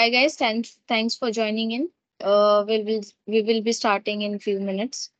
Hi guys, thanks for joining in. We will be starting in a few minutes.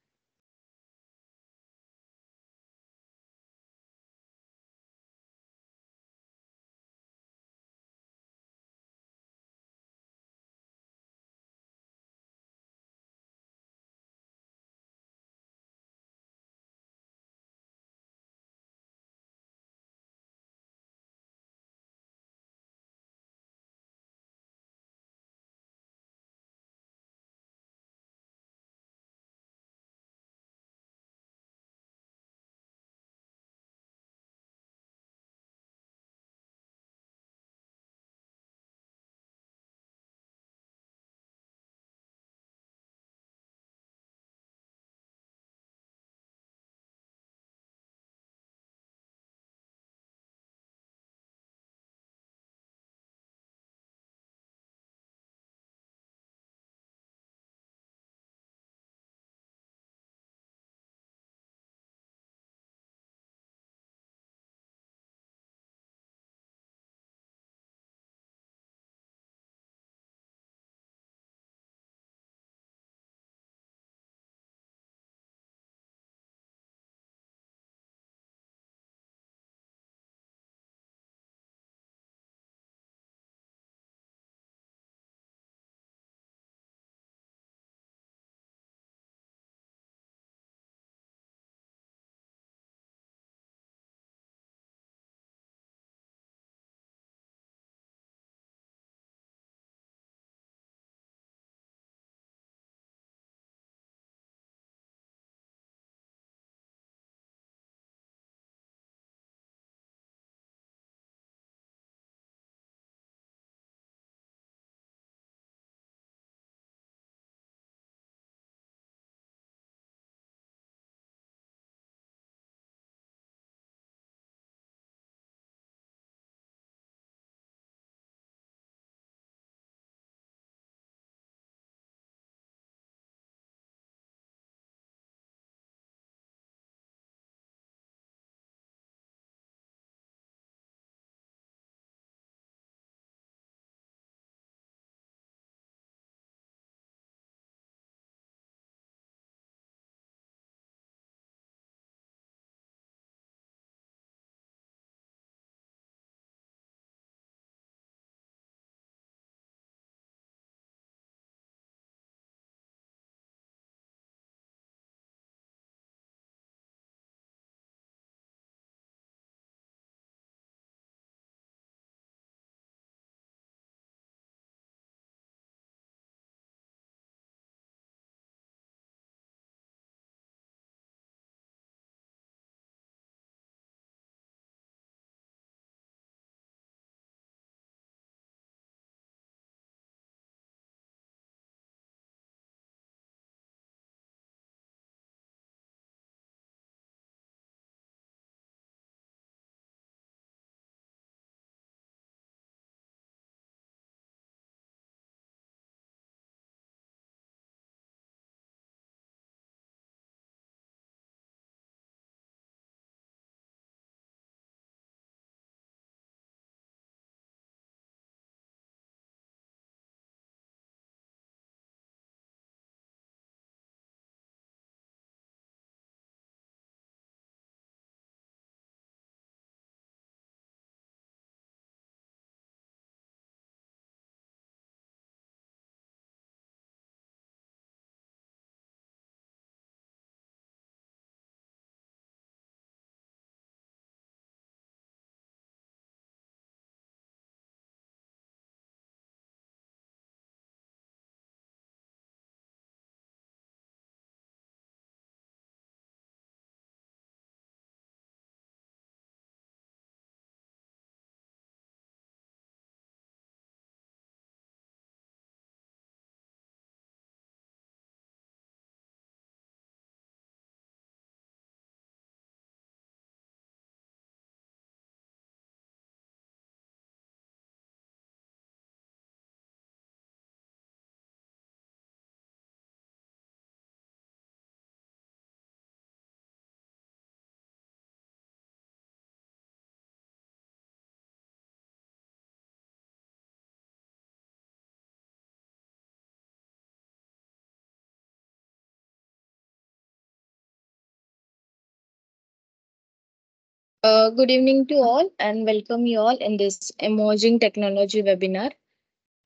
Good evening to all and welcome you all in this emerging technology webinar.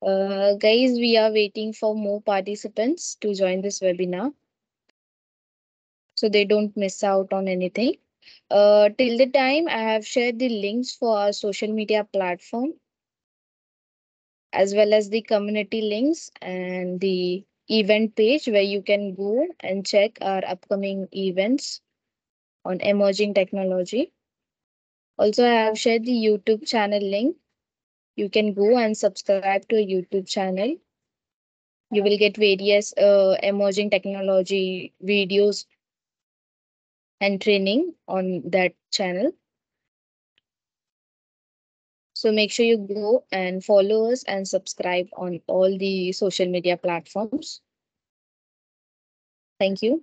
Guys, we are waiting for more participants to join this webinar, so they don't miss out on anything. Till the time, I have shared the links for our social media platform, as well as the community links and the event page where you can go and check our upcoming events on emerging technology. Also, I have shared the YouTube channel link. You can go and subscribe to a YouTube channel. You will get various emerging technology videos and training on that channel. So make sure you go and follow us and subscribe on all the social media platforms. Thank you.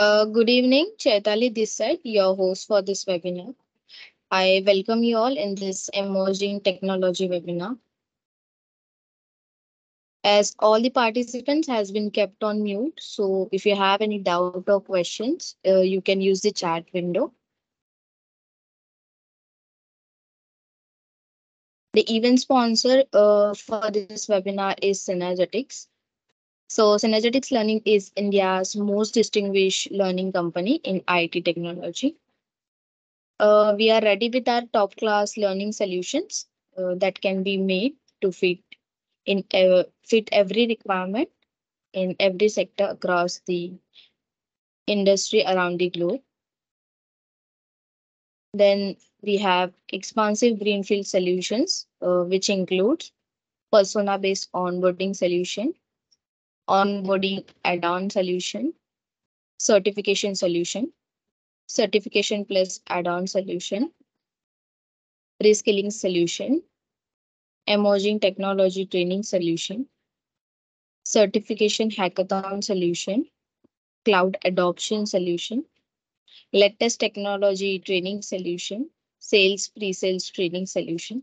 Good evening, Chaitali Dissett, your host for this webinar. I welcome you all in this emerging technology webinar. As all the participants has been kept on mute, so if you have any doubt or questions, you can use the chat window. The event sponsor for this webinar is Synergetics. So Synergetics Learning is India's most distinguished learning company in IT technology. We are ready with our top class learning solutions that can be made to fit every requirement in every sector across the industry around the globe. Then we have expansive greenfield solutions, which includes persona-based onboarding solution, onboarding add-on solution, certification solution, certification plus add-on solution, rescaling solution, emerging technology training solution, certification hackathon solution, cloud adoption solution, latest technology training solution, sales pre-sales training solution,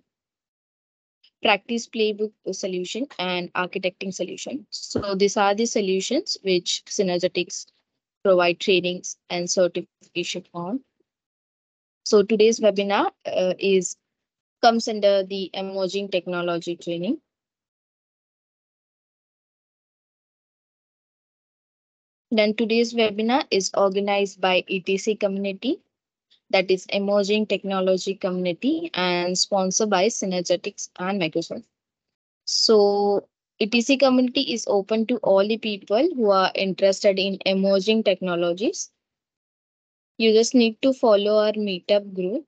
practice playbook solution, and architecting solution. So these are the solutions which Synergetics provide trainings and certification on. So today's webinar comes under the emerging technology training. Then today's webinar is organized by ETC community, that is emerging technology community, and sponsored by Synergetics and Microsoft. So ETC community is open to all the people who are interested in emerging technologies. You just need to follow our meetup group.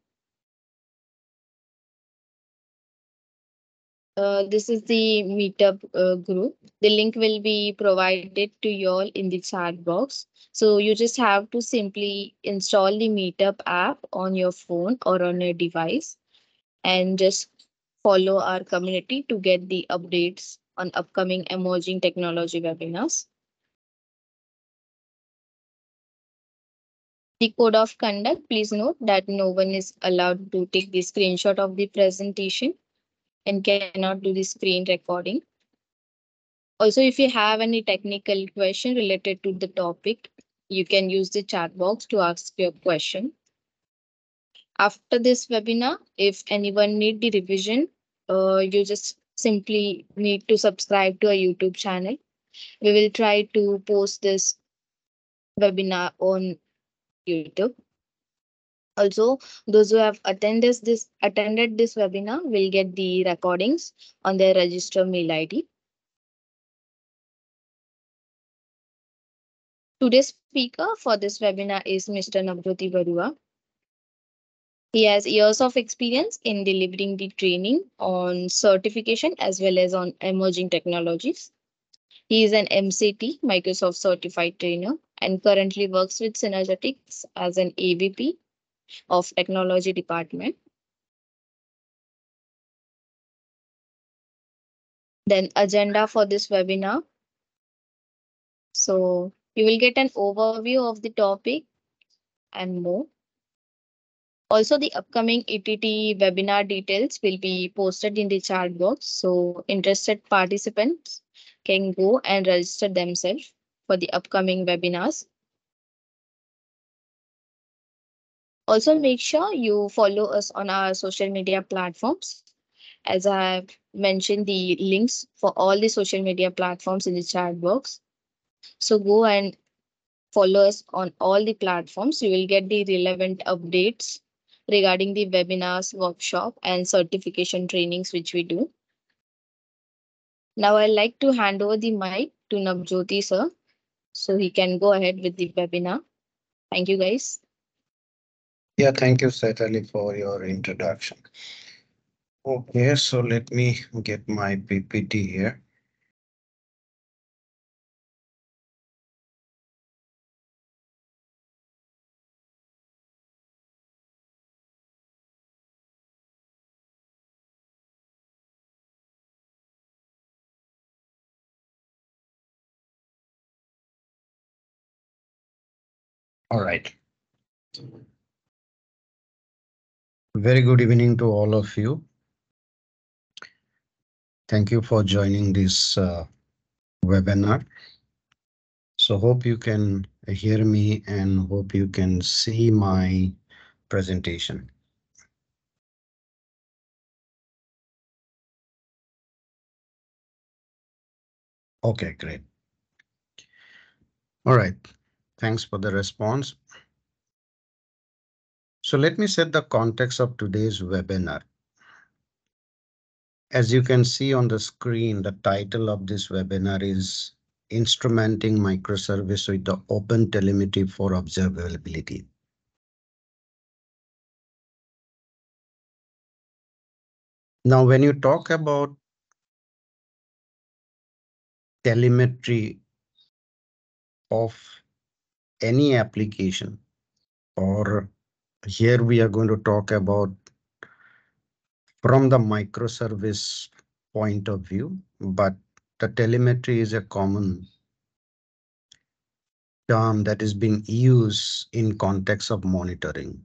This is the meetup group. The link will be provided to you all in the chat box. So you just have to simply install the meetup app on your phone or on your device and just follow our community to get the updates on upcoming emerging technology webinars. The code of conduct, please note that no one is allowed to take the screenshot of the presentation and cannot do the screen recording. Also, if you have any technical question related to the topic, you can use the chat box to ask your question. After this webinar, if anyone needs the revision, you just simply need to subscribe to our YouTube channel. We will try to post this webinar on YouTube. Also, those who have attended this webinar will get the recordings on their register mail ID. Today's speaker for this webinar is Mr. Navjyoti Barua. He has years of experience in delivering the training on certification as well as on emerging technologies. He is an MCT, Microsoft Certified Trainer, and currently works with Synergetics as an AVP of Technology Department. Then agenda for this webinar. So you will get an overview of the topic and more. Also, the upcoming ETT webinar details will be posted in the chat box, so interested participants can go and register themselves for the upcoming webinars. Also, make sure you follow us on our social media platforms. As I have mentioned the links for all the social media platforms in the chat box. So go and follow us on all the platforms. You will get the relevant updates regarding the webinars, workshop, and certification trainings which we do. Now I'd like to hand over the mic to Navjyoti sir, so he can go ahead with the webinar. Thank you guys. Yeah, thank you, Chaitali, for your introduction. Okay, so let me get my PPT here. All right. Very good evening to all of you. Thank you for joining this webinar. So hope you can hear me and hope you can see my presentation. Okay, great. All right. Thanks for the response. So let me set the context of today's webinar. As you can see on the screen, the title of this webinar is Instrumenting Microservice with the OpenTelemetry for Observability. Now, when you talk about telemetry of any application, or here we are going to talk about from the microservice point of view, but the telemetry is a common term that is being used in context of monitoring.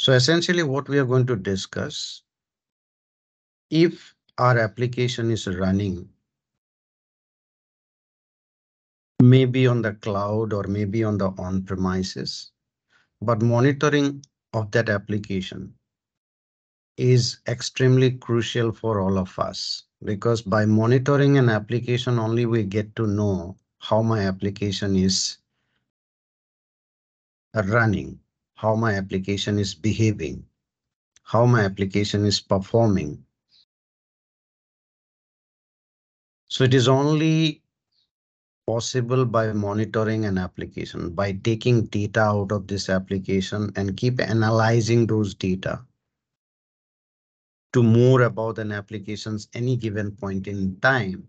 So essentially what we are going to discuss, if our application is running maybe on the cloud or maybe on the on-premises, but monitoring of that application is extremely crucial for all of us, because by monitoring an application only we get to know how my application is running, how my application is behaving, how my application is performing. So it is only possible by monitoring an application, by taking data out of this application and keep analyzing those data to more about an application's any given point in time.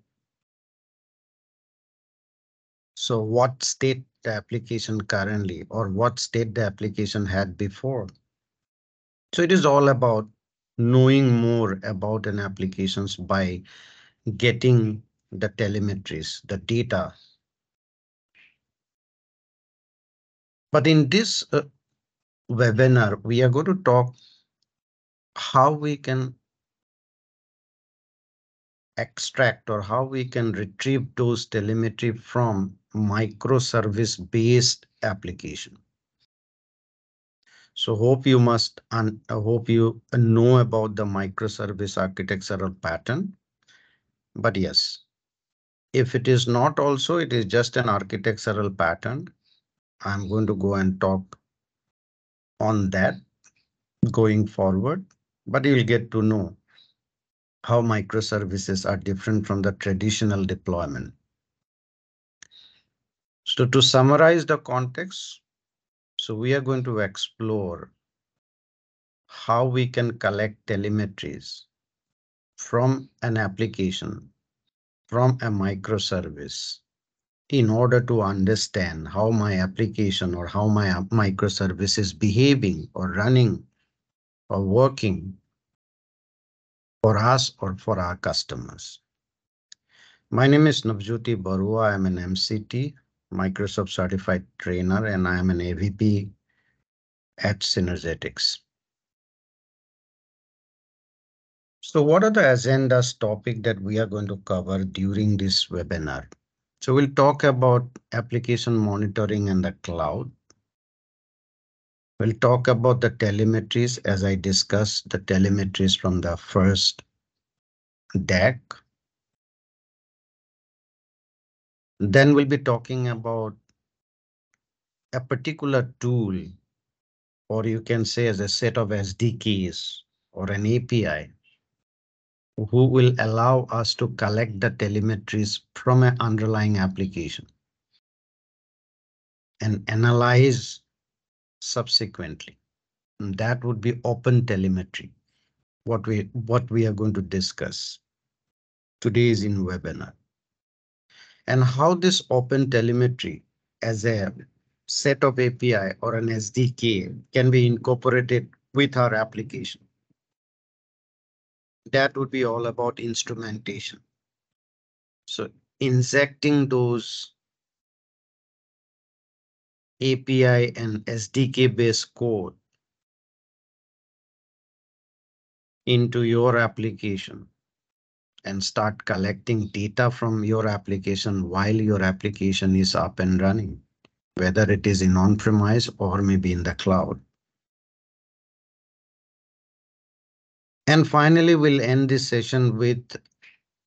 So what state the application currently, or what state the application had before. So it is all about knowing more about an application by getting the telemetries, the data. But in this webinar, we are going to talk how we can extract or how we can retrieve those telemetry from microservice-based application. So hope you know about the microservice architectural pattern. But yes, if it is not also, it is just an architectural pattern. I'm going to go and talk on that going forward, but you will get to know how microservices are different from the traditional deployment. So to summarize the context, so we are going to explore how we can collect telemetries from an application, from a microservice, in order to understand how my application or how my microservice is behaving or running or working for us or for our customers. My name is Navjyoti Barua. I am an MCT, Microsoft Certified Trainer, and I am an AVP at Synergetics. So what are the agendas topic that we are going to cover during this webinar? So we'll talk about application monitoring in the cloud. We'll talk about the telemetries, as I discussed the telemetries from the first deck. Then we'll be talking about a particular tool, or you can say as a set of SDKs or an API, who will allow us to collect the telemetries from an underlying application and analyze subsequently. And that would be OpenTelemetry, what we are going to discuss today's in webinar, and how this OpenTelemetry as a set of API or an SDK can be incorporated with our application. That would be all about instrumentation. So injecting those API and SDK based code into your application and start collecting data from your application while your application is up and running, whether it is in on-premise or maybe in the cloud. And finally, we'll end this session with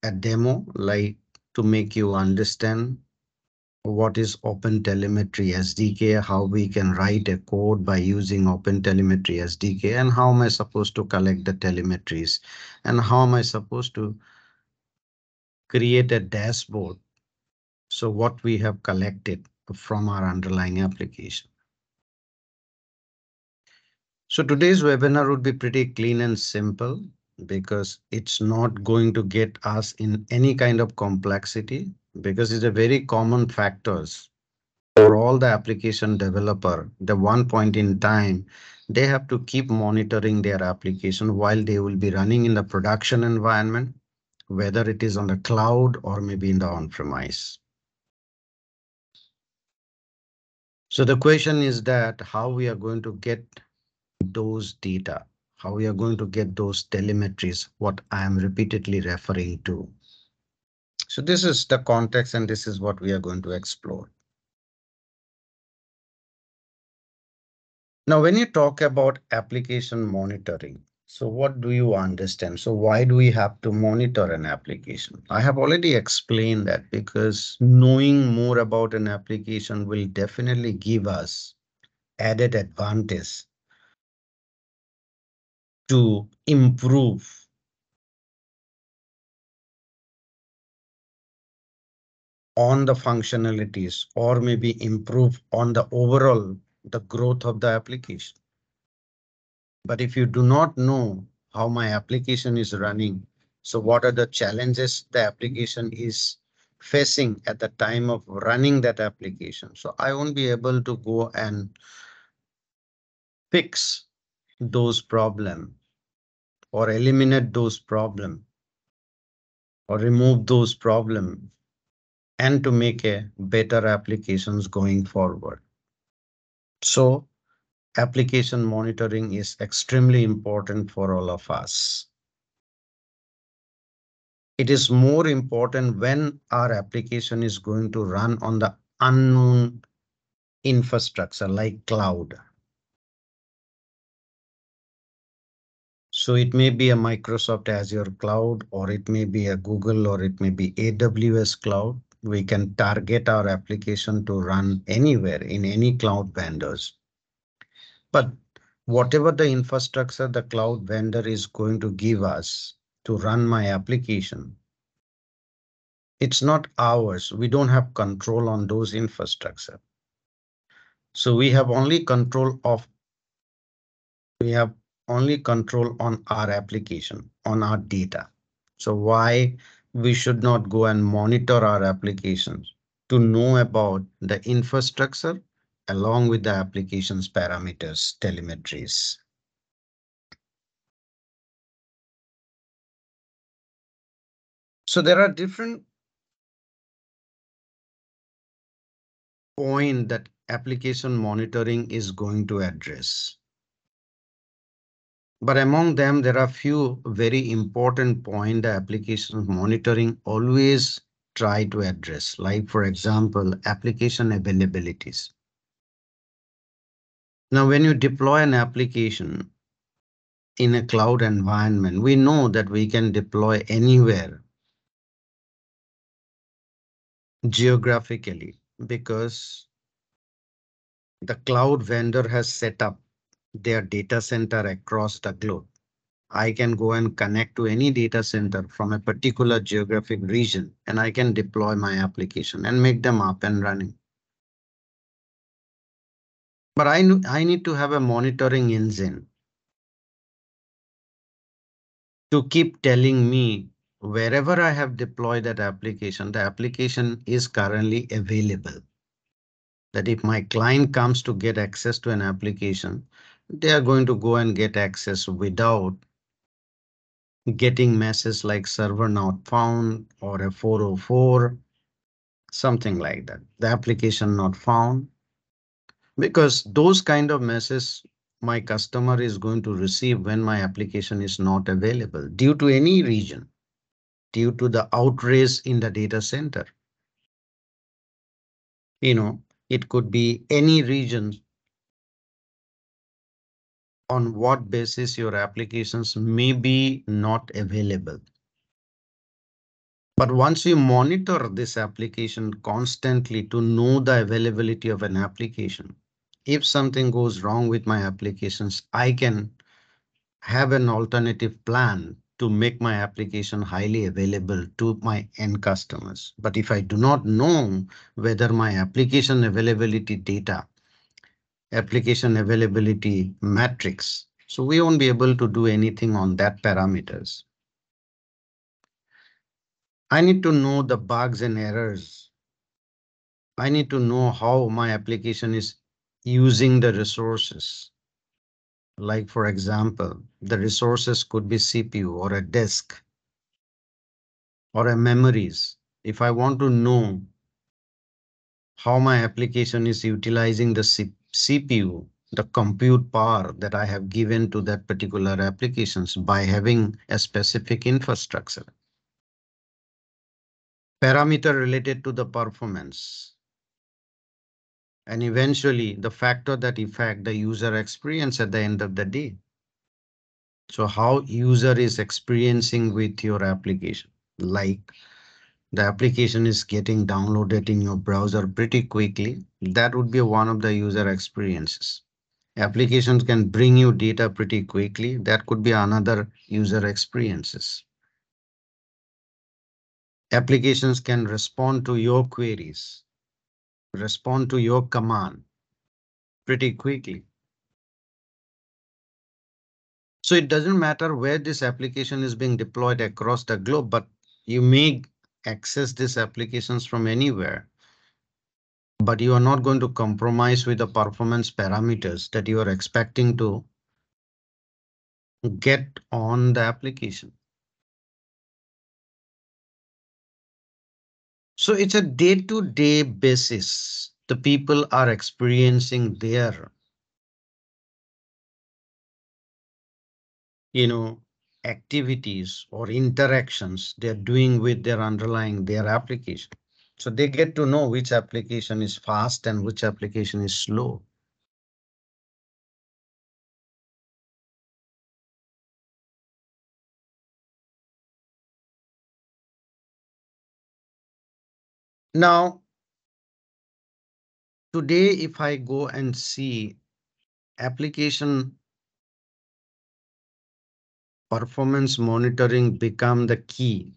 a demo, like to make you understand what is OpenTelemetry SDK, how we can write a code by using OpenTelemetry SDK, and how am I supposed to collect the telemetries, and how am I supposed to create a dashboard. So what we have collected from our underlying application. So today's webinar would be pretty clean and simple because it's not going to get us in any kind of complexity, because it's a very common factors for all the application developer. The one point in time, they have to keep monitoring their application while they will be running in the production environment, whether it is on the cloud or maybe in the on-premise. So the question is that how we are going to get those data, how we are going to get those telemetries, what I am repeatedly referring to. So this is the context and this is what we are going to explore. Now, when you talk about application monitoring, so what do you understand? So why do we have to monitor an application? I have already explained that, because knowing more about an application will definitely give us added advantage to improve on the functionalities, or maybe improve on the overall the growth of the application. But if you do not know how my application is running, so what are the challenges the application is facing at the time of running that application, so I won't be able to go and fix those problems or eliminate those problems or remove those problems, and to make a better applications going forward. So application monitoring is extremely important for all of us. It is more important when our application is going to run on the unknown infrastructure like cloud. So it may be a Microsoft Azure cloud, or it may be a Google, or it may be AWS cloud. We can target our application to run anywhere in any cloud vendors. But whatever the infrastructure the cloud vendor is going to give us to run my application, it's not ours. We don't have control on those infrastructure. So we have only control on our application, on our data. So why we should not go and monitor our applications to know about the infrastructure along with the application's parameters, telemetries. So there are different points that application monitoring is going to address. But among them, there are few very important points the application monitoring always try to address, like, for example, application availabilities. Now, when you deploy an application in a cloud environment, we know that we can deploy anywhere geographically, because the cloud vendor has set up their data center across the globe. I can go and connect to any data center from a particular geographic region, and I can deploy my application and make them up and running. But I need to have a monitoring engine to keep telling me wherever I have deployed that application, the application is currently available. That if my client comes to get access to an application, they are going to go and get access without getting messages like server not found or a 404, something like that. The application not found, because those kind of messages my customer is going to receive when my application is not available due to any reason, due to the outrage in the data center. You know, it could be any region. On what basis your applications may be not available. But once you monitor this application constantly to know the availability of an application, if something goes wrong with my applications, I can have an alternative plan to make my application highly available to my end customers. But if I do not know whether my application availability data, application availability matrix, so we won't be able to do anything on that parameters. I need to know the bugs and errors. I need to know how my application is using the resources. Like for example, the resources could be CPU or a disk or a memories. If I want to know how my application is utilizing the CPU, the compute power that I have given to that particular applications by having a specific infrastructure. Parameter related to the performance. And eventually the factor that affect the user experience at the end of the day. So how user is experiencing with your application, like the application is getting downloaded in your browser pretty quickly. That would be one of the user experiences. Applications can bring you data pretty quickly. That could be another user experiences. Applications can respond to your queries, respond to your command pretty quickly. So it doesn't matter where this application is being deployed across the globe, but you may access these applications from anywhere. But you are not going to compromise with the performance parameters that you are expecting to get on the application. So it's a day-to-day basis. The people are experiencing their, activities or interactions they're doing with their underlying their application. So they get to know which application is fast and which application is slow. Now, today, if I go and see application performance monitoring become the key.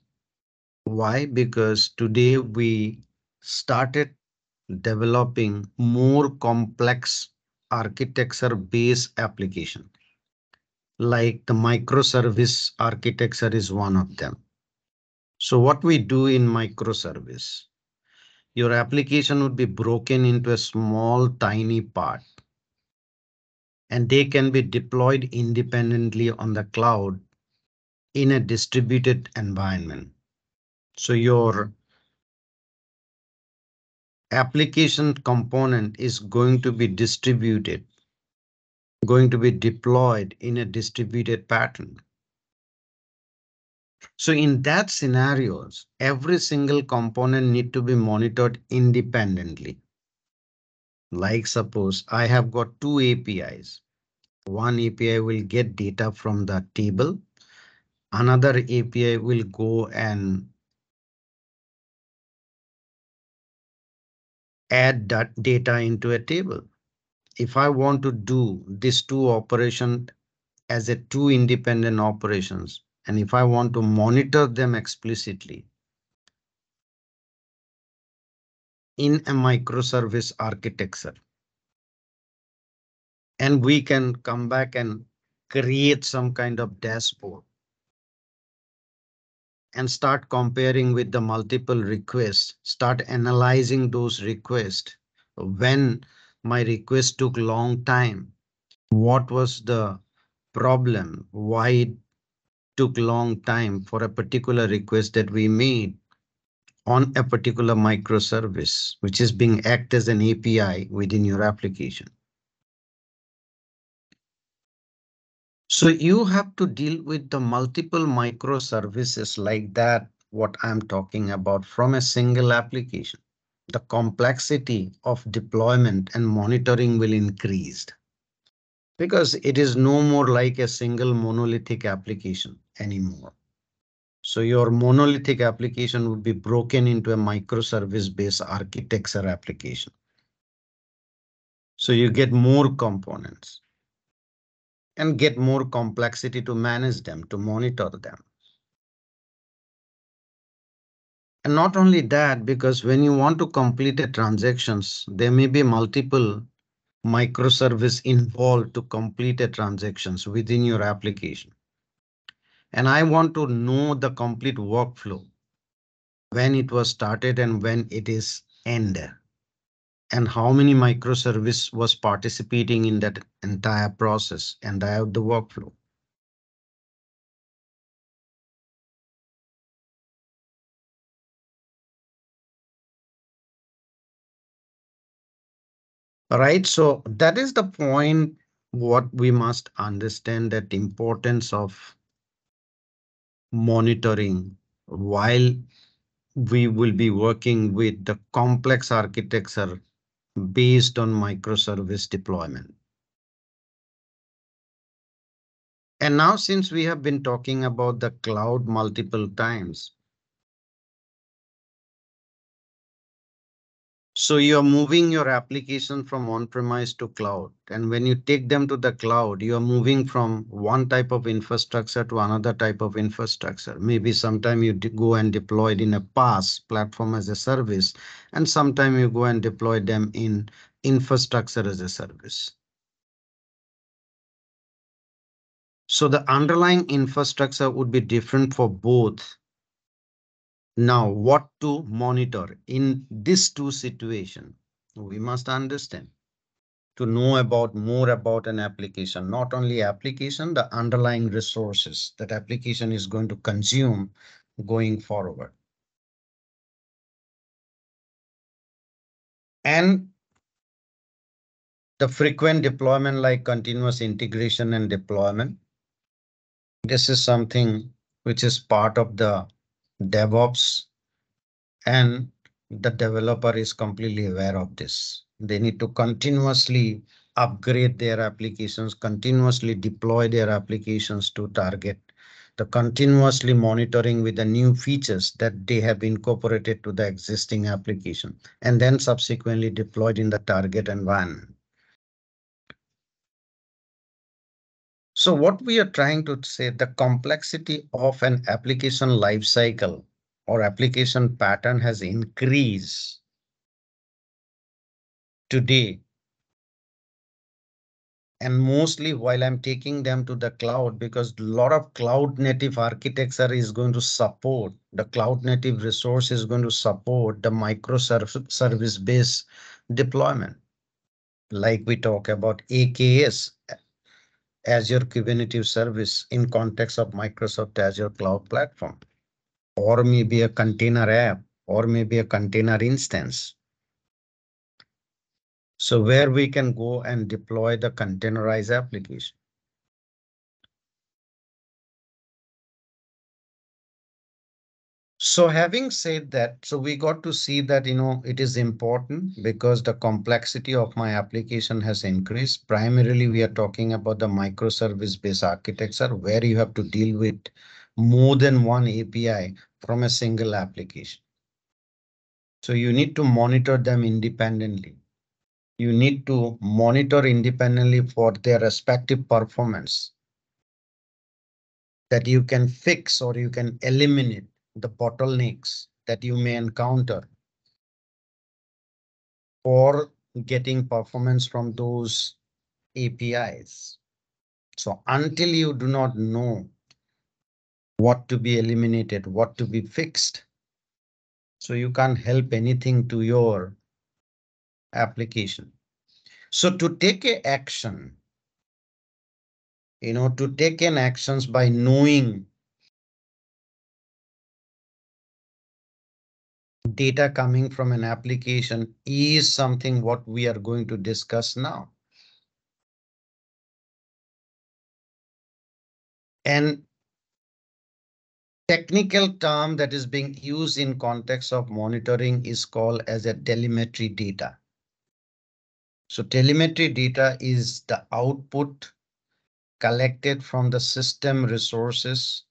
Why? Because today we started developing more complex architecture-based application. Like the microservice architecture is one of them. So what we do in microservice? Your application would be broken into a small, tiny part. And they can be deployed independently on the cloud in a distributed environment. So your application component is going to be distributed, going to be deployed in a distributed pattern. So in that scenarios, every single component need to be monitored independently. Like suppose I have got two APIs. One API will get data from the table. Another API will go and add that data into a table. If I want to do these two operations as a two independent operations, and if I want to monitor them explicitly in a microservice architecture, and we can come back and create some kind of dashboard and start comparing with the multiple requests, start analyzing those requests. When my request took long time, what was the problem? Why it took long time for a particular request that we made on a particular microservice, which is being acted as an API within your application. So you have to deal with the multiple microservices like that, what I'm talking about from a single application. The complexity of deployment and monitoring will increase. Because it is no more like a single monolithic application anymore. So your monolithic application would be broken into a microservice-based architecture application. So you get more components and get more complexity to manage them, to monitor them. And not only that, because when you want to complete the transactions, there may be multiple microservices involved to complete the transactions within your application. And I want to know the complete workflow, when it was started and when it is ended, and how many microservices was participating in that entire process and the workflow. All right, so that is the point what we must understand, that the importance of monitoring while we will be working with the complex architecture based on microservice deployment. And now, since we have been talking about the cloud multiple times, so you're moving your application from on-premise to cloud, and when you take them to the cloud, you're moving from one type of infrastructure to another type of infrastructure. Maybe sometime you go and deploy it in a PaaS, platform as a service, and sometime you go and deploy them in infrastructure as a service. So the underlying infrastructure would be different for both. Now, what to monitor in these two situations, we must understand to know about more about an application, not only application, the underlying resources that application is going to consume going forward. And the frequent deployment, like continuous integration and deployment. This is something which is part of the DevOps, and the developer is completely aware of this. They need to continuously upgrade their applications, continuously deploy their applications to target, the continuously monitoring with the new features that they have incorporated to the existing application, and then subsequently deployed in the target environment. So what we are trying to say, the complexity of an application lifecycle or application pattern has increased today. And mostly while I'm taking them to the cloud, because a lot of cloud native architecture is going to support, the cloud native resource is going to support the microservice based deployment. Like we talk about AKS, Azure Kubernetes Service, in context of Microsoft Azure Cloud Platform, or maybe a container app, or maybe a container instance. So where we can go and deploy the containerized application. So having said that, so we got to see that, you know, it is important because the complexity of my application has increased. Primarily, we are talking about the microservice based architecture where you have to deal with more than one API from a single application. So you need to monitor them independently. You need to monitor independently for their respective performance, that you can fix or you can eliminate the bottlenecks that you may encounter for getting performance from those APIs. So until you do not know what to be eliminated, what to be fixed, so you can't help anything to your application. So to take an action, you know, to take an actions by knowing data coming from an application is something what we are going to discuss now. And technical term that is being used in context of monitoring is called as a telemetry data. So telemetry data is the output collected from the system resources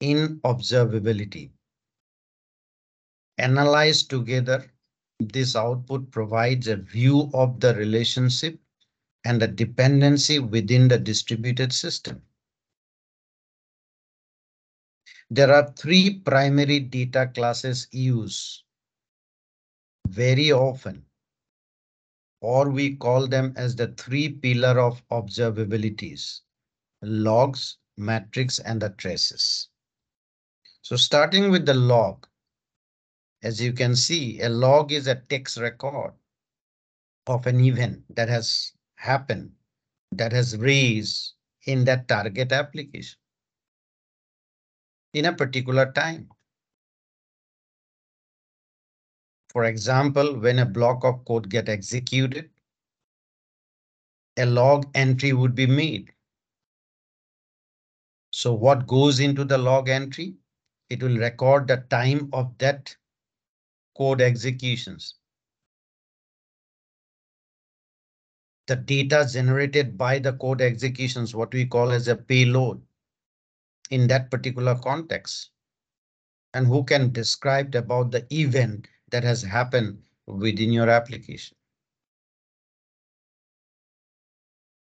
in observability. Analyze together. This output provides a view of the relationship and the dependency within the distributed system. There are three primary data classes used very often, or we call them as the three pillars of observabilities: logs, metrics, and the traces. So starting with the log, as you can see, a log is a text record of an event that has happened, that has raised in that target application in a particular time. For example, when a block of code gets executed, a log entry would be made. So what goes into the log entry? It will record the time of that code executions. The data generated by the code executions, what we call as a payload in that particular context, and who can describe about the event that has happened within your application.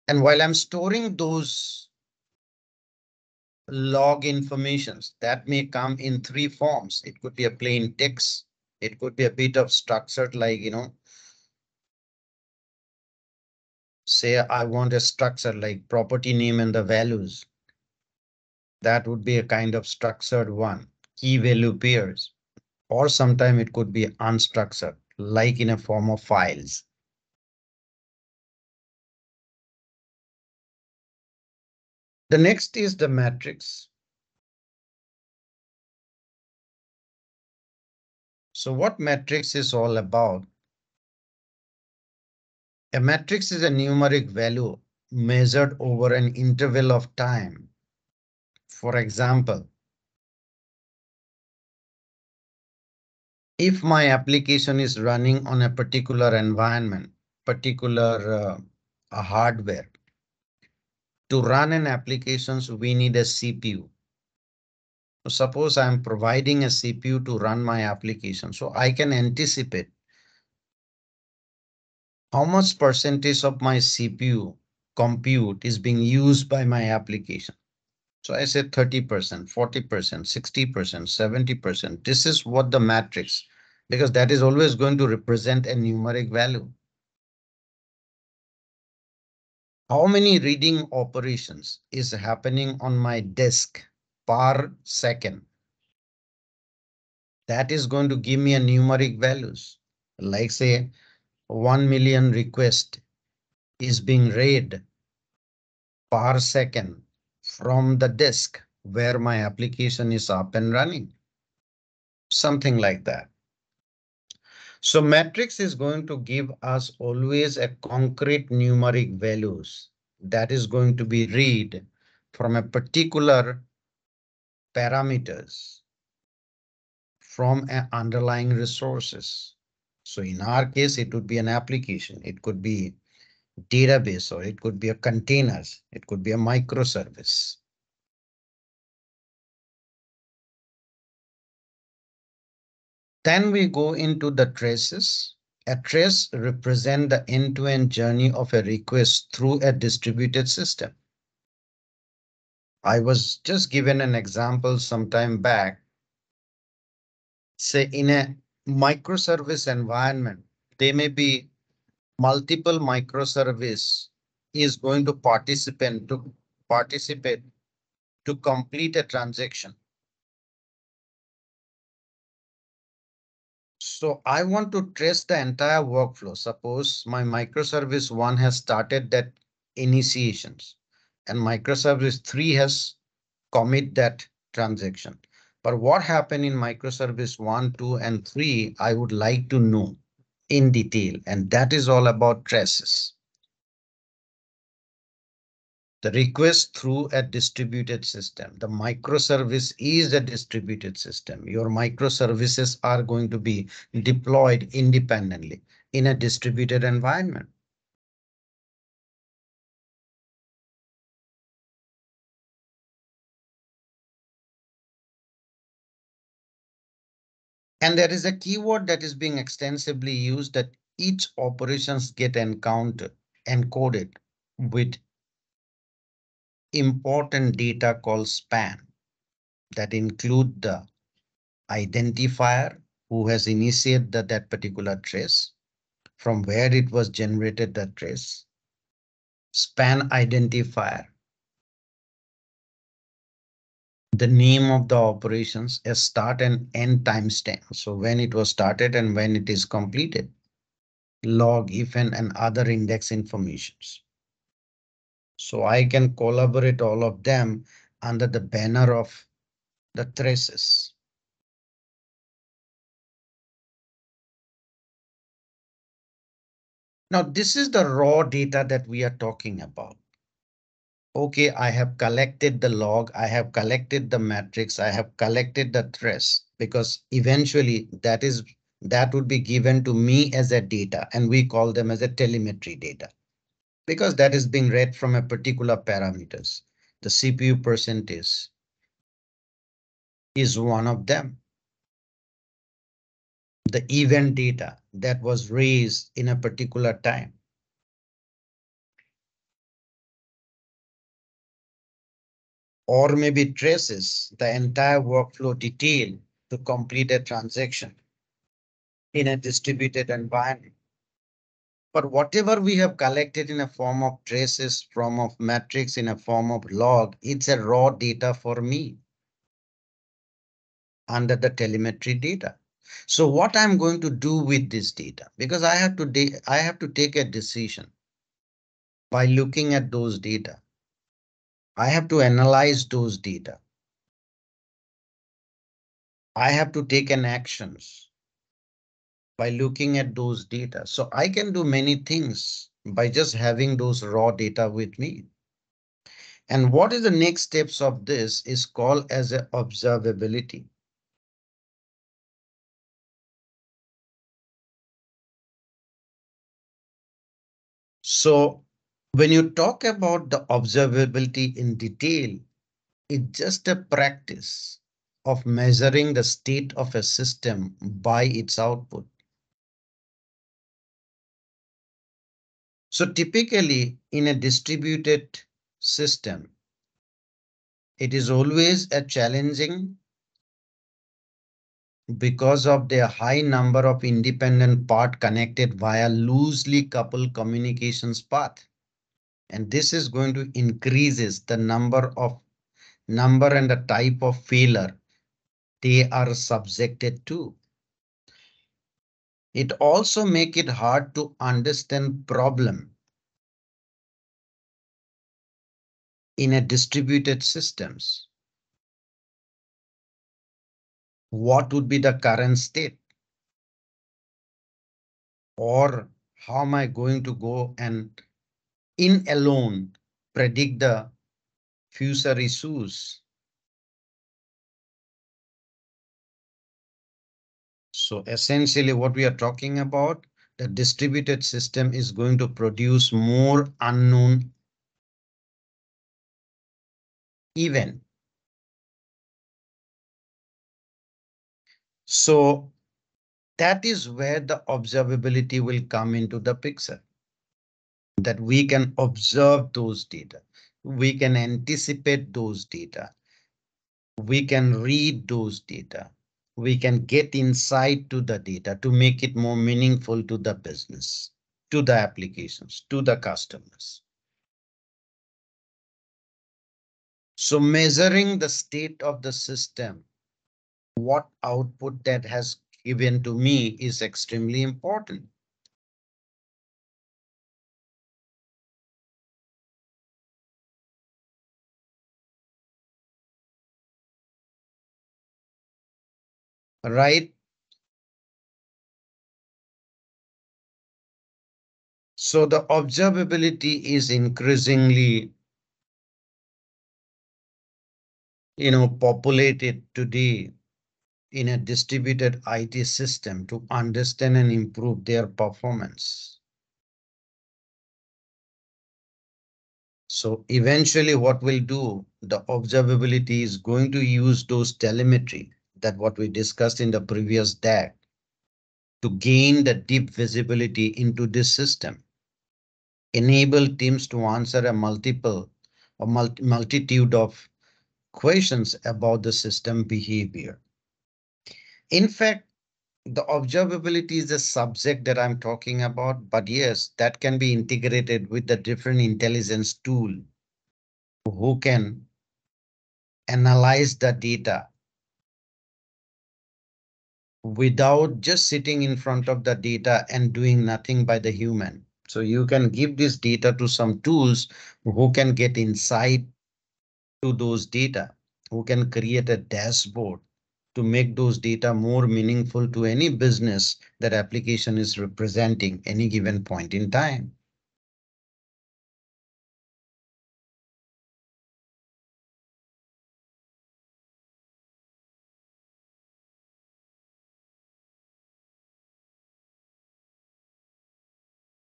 And while I'm storing those log informations, that may come in three forms. It could be a plain text. It could be a bit of structured, like, you know, say I want a structure like property name and the values. That would be a kind of structured one, key value pairs. Or sometimes it could be unstructured, like in a form of files. The next is the metrics. So what metrics is all about? A matrix is a numeric value measured over an interval of time. For example, if my application is running on a particular environment, particular hardware, to run an application, we need a CPU. So suppose I'm providing a CPU to run my application, so I can anticipate how much percentage of my CPU compute is being used by my application. So I say 30%, 40%, 60%, 70%. This is what the matrix, because that is always going to represent a numeric value. How many reading operations is happening on my disk per second? That is going to give me a numeric values, like say 1 million requests is being read per second from the disk where my application is up and running, something like that. So matrix is going to give us always a concrete numeric values that is going to be read from a particular parameters from an underlying resources. So in our case, it would be an application. It could be database, or it could be a containers, it could be a microservice. Then we go into the traces. A trace represents the end-to-end journey of a request through a distributed system. I was just given an example some time back. Say in a microservice environment, they may be multiple microservice is going to participate to complete a transaction. So I want to trace the entire workflow. Suppose my microservice 1 has started that initiations and microservice 3 has commit that transaction. But what happened in microservice 1, 2 and 3, I would like to know in detail, and that is all about traces. The request through a distributed system. The microservice is a distributed system. Your microservices are going to be deployed independently in a distributed environment. And there is a keyword that is being extensively used that each operations get encoded with important data called span that include the identifier who has initiated that particular trace, from where it was generated that trace, span identifier, the name of the operations, a start and end timestamp, so when it was started and when it is completed, log, if, and other index informations. So I can collaborate all of them under the banner of the traces. Now this is the raw data that we are talking about. OK, I have collected the log, I have collected the matrix, I have collected the trace, because eventually that would be given to me as a data, and we call them as a telemetry data, because that is being read from a particular parameters. The CPU percentage is one of them. The event data that was raised in a particular time. Or maybe traces the entire workflow detail to complete a transaction in a distributed environment. But whatever we have collected in a form of traces, form of matrix, in a form of log, it's a raw data for me under the telemetry data. So what I'm going to do with this data, because I have to take a decision by looking at those data. I have to analyze those data. I have to take an actions by looking at those data. So I can do many things by just having those raw data with me. And what is the next steps of this is called as a observability. So when you talk about the observability in detail, it's just a practice of measuring the state of a system by its output. So typically in a distributed system, it is always a challenging because of the high number of independent parts connected via loosely coupled communications path. And this is going to increase the number and the type of failure they are subjected to. It also makes it hard to understand problem in a distributed systems. What would be the current state? Or how am I going to go and in alone predict the future issues? So essentially what we are talking about, the distributed system is going to produce more unknown event. So that is where the observability will come into the picture. That we can observe those data. We can anticipate those data. We can read those data. We can get insight to the data to make it more meaningful to the business, to the applications, to the customers. So measuring the state of the system, what output that has given to me is extremely important. Right. So the observability is increasingly, populated today in a distributed IT system to understand and improve their performance. So eventually what we'll do, the observability is going to use those telemetry that what we discussed in the previous DAG to gain the deep visibility into this system. Enable teams to answer a multitude of questions about the system behavior. In fact, the observability is a subject that I'm talking about, but yes, that can be integrated with the different intelligence tool who can analyze the data without just sitting in front of the data and doing nothing by the human. So you can give this data to some tools who can get insight to those data, who can create a dashboard to make those data more meaningful to any business that application is representing any given point in time.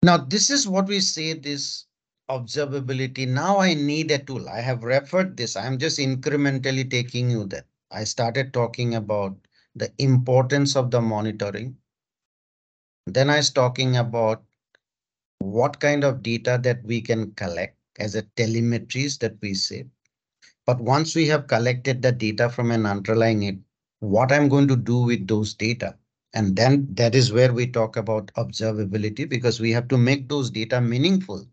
Now, this is what we say, this observability. Now I need a tool. I have referred this. I'm just incrementally taking you there. I started talking about the importance of the monitoring. Then I was talking about what kind of data that we can collect as a telemetries that we say. But once we have collected the data from an underlying it, what I'm going to do with those data. And then that is where we talk about observability, because we have to make those data meaningful.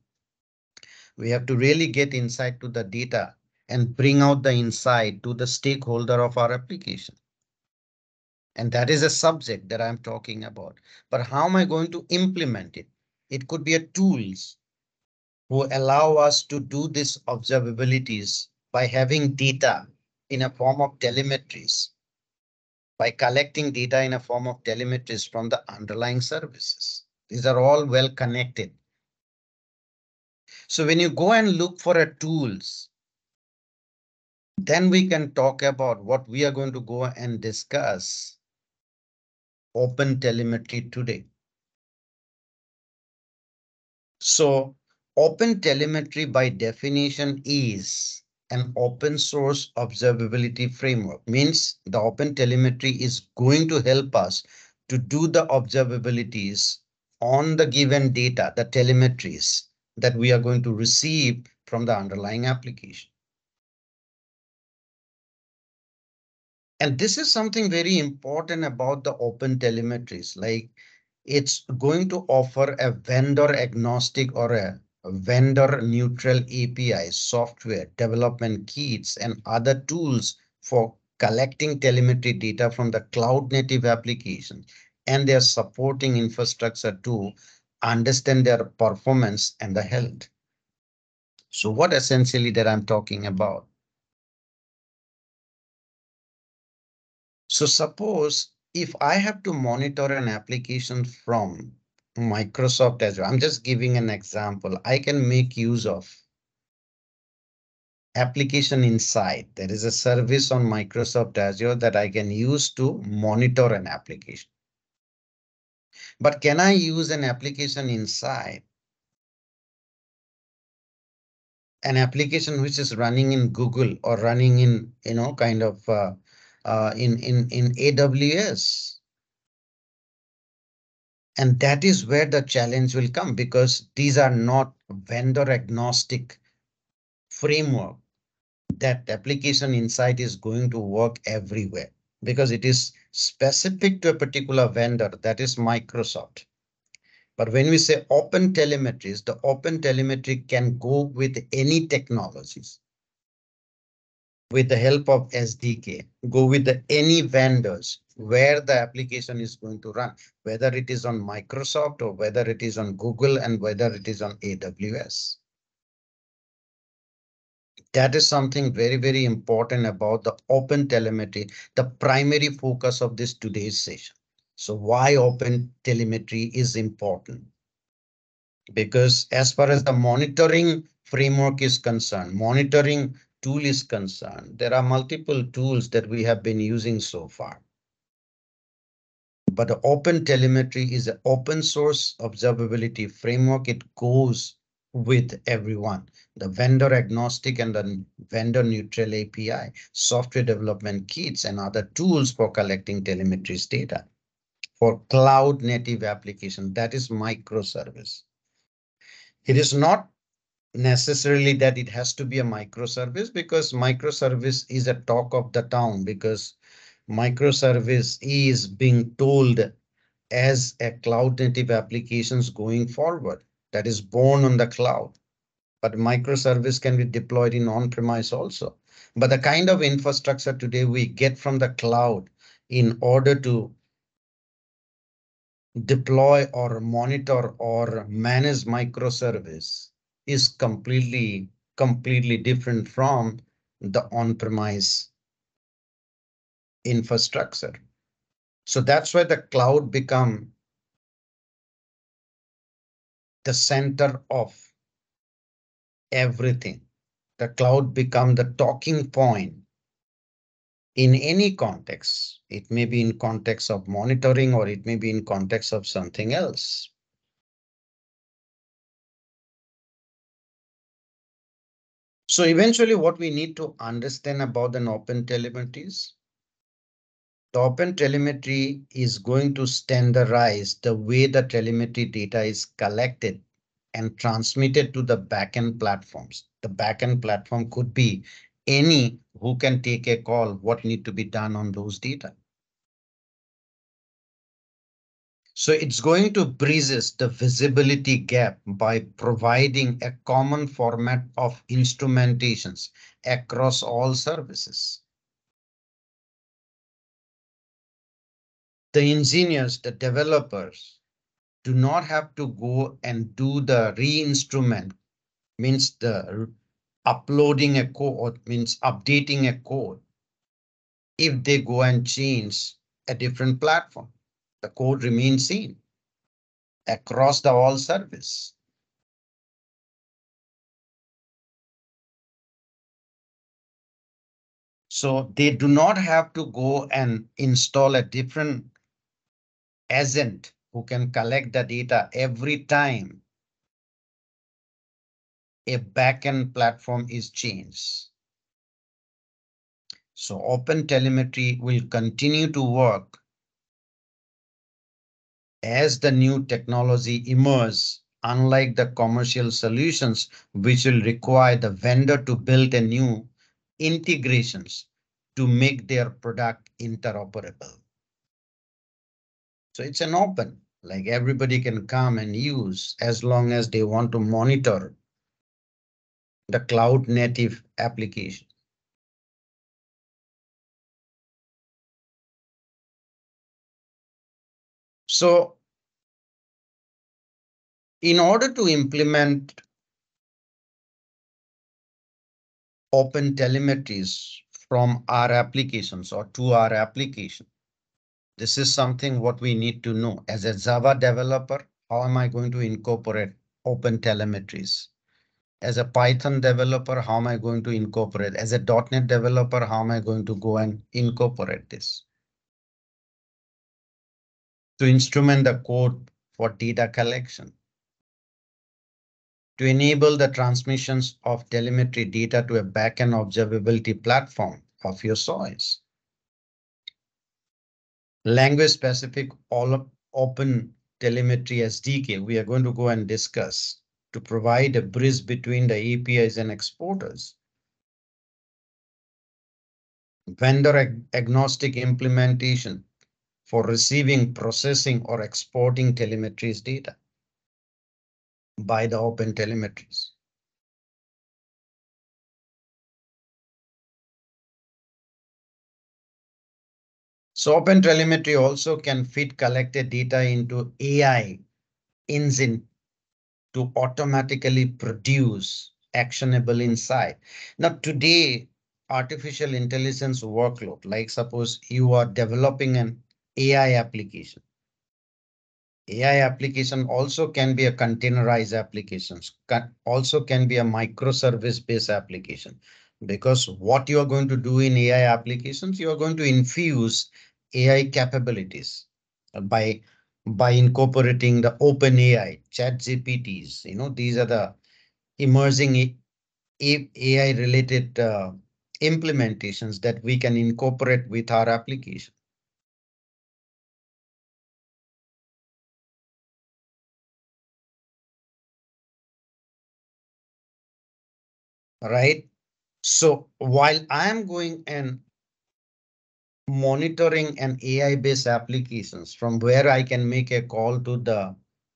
We have to really get insight to the data and bring out the insight to the stakeholder of our application. And that is a subject that I'm talking about. But how am I going to implement it? It could be a tools who allow us to do this observabilities by having data in a form of telemetries. By collecting data in a form of telemetries from the underlying services. These are all well connected. So when you go and look for a tools, then we can talk about what we are going to go and discuss OpenTelemetry today. So OpenTelemetry by definition is an open source observability framework, means the OpenTelemetry is going to help us to do the observabilities on the given data, the telemetries that we are going to receive from the underlying application. And this is something very important about the OpenTelemetries, like it's going to offer a vendor agnostic or a vendor neutral API software development kits and other tools for collecting telemetry data from the cloud native applications and their supporting infrastructure to understand their performance and the health. So what essentially that I'm talking about? So suppose if I have to monitor an application from Microsoft Azure. I'm just giving an example. I can make use of Application Insight. There is a service on Microsoft Azure that I can use to monitor an application. But can I use an Application Insight? An application which is running in Google or running in, you know, kind of in AWS. And that is where the challenge will come, because these are not vendor agnostic framework. That Application Insight is going to work everywhere because it is specific to a particular vendor, that is Microsoft. But when we say OpenTelemetries, the OpenTelemetry can go with any technologies. With the help of SDK, go with any vendors where the application is going to run, whether it is on Microsoft or whether it is on Google and whether it is on AWS. That is something very, very important about the OpenTelemetry, the primary focus of this today's session. So why OpenTelemetry is important? Because as far as the monitoring framework is concerned, monitoring tool is concerned, there are multiple tools that we have been using so far. But the OpenTelemetry is an open source observability framework. It goes with everyone, the vendor agnostic and the vendor neutral API, software development kits and other tools for collecting telemetry's data for cloud native application. That is microservice. It is not necessarily that it has to be a microservice, because microservice is a talk of the town, because microservice is being told as a cloud native applications going forward that is born on the cloud. But microservice can be deployed in on-premise also. But the kind of infrastructure today we get from the cloud in order to deploy or monitor or manage microservice is completely different from the on-premise infrastructure. So that's why the cloud become the center of everything. The cloud become the talking point in any context. It may be in context of monitoring, or it may be in context of something else. So eventually what we need to understand about an OpenTelemetry is the OpenTelemetry is going to standardize the way the telemetry data is collected and transmitted to the backend platforms. The backend platform could be any who can take a call, what need to be done on those data. So it's going to bridge the visibility gap by providing a common format of instrumentations across all services. The engineers, the developers do not have to go and do the re-instrument, means the uploading a code, means updating a code. If they go and change a different platform, the code remains same across the all service. So they do not have to go and install a different agent who can collect the data every time a backend platform is changed. So OpenTelemetry will continue to work as the new technology emerges, unlike the commercial solutions, which will require the vendor to build a new integrations to make their product interoperable. So it's an open, like everybody can come and use as long as they want to monitor the cloud native application. So in order to implement OpenTelemetry from our applications or to our application, this is something what we need to know. As a Java developer, how am I going to incorporate OpenTelemetry? As a Python developer, how am I going to incorporate? As a .NET developer, how am I going to go and incorporate this? To instrument the code for data collection. To enable the transmissions of telemetry data to a backend observability platform of your choice. Language specific open telemetry SDK, we are going to go and discuss to provide a bridge between the APIs and exporters. Vendor agnostic implementation for receiving, processing or exporting telemetry's data by the OpenTelemetry. So OpenTelemetry also can feed collected data into AI engine to automatically produce actionable insight. Now today, artificial intelligence workload, like suppose you are developing an AI application. AI application also can be a containerized applications, also can be a microservice based application, because what you are going to do in AI applications, you are going to infuse AI capabilities by incorporating the open AI, chat GPTs, you know, these are the emerging AI-related implementations that we can incorporate with our application. All right. So while I am going and monitoring an AI-based applications from where I can make a call to the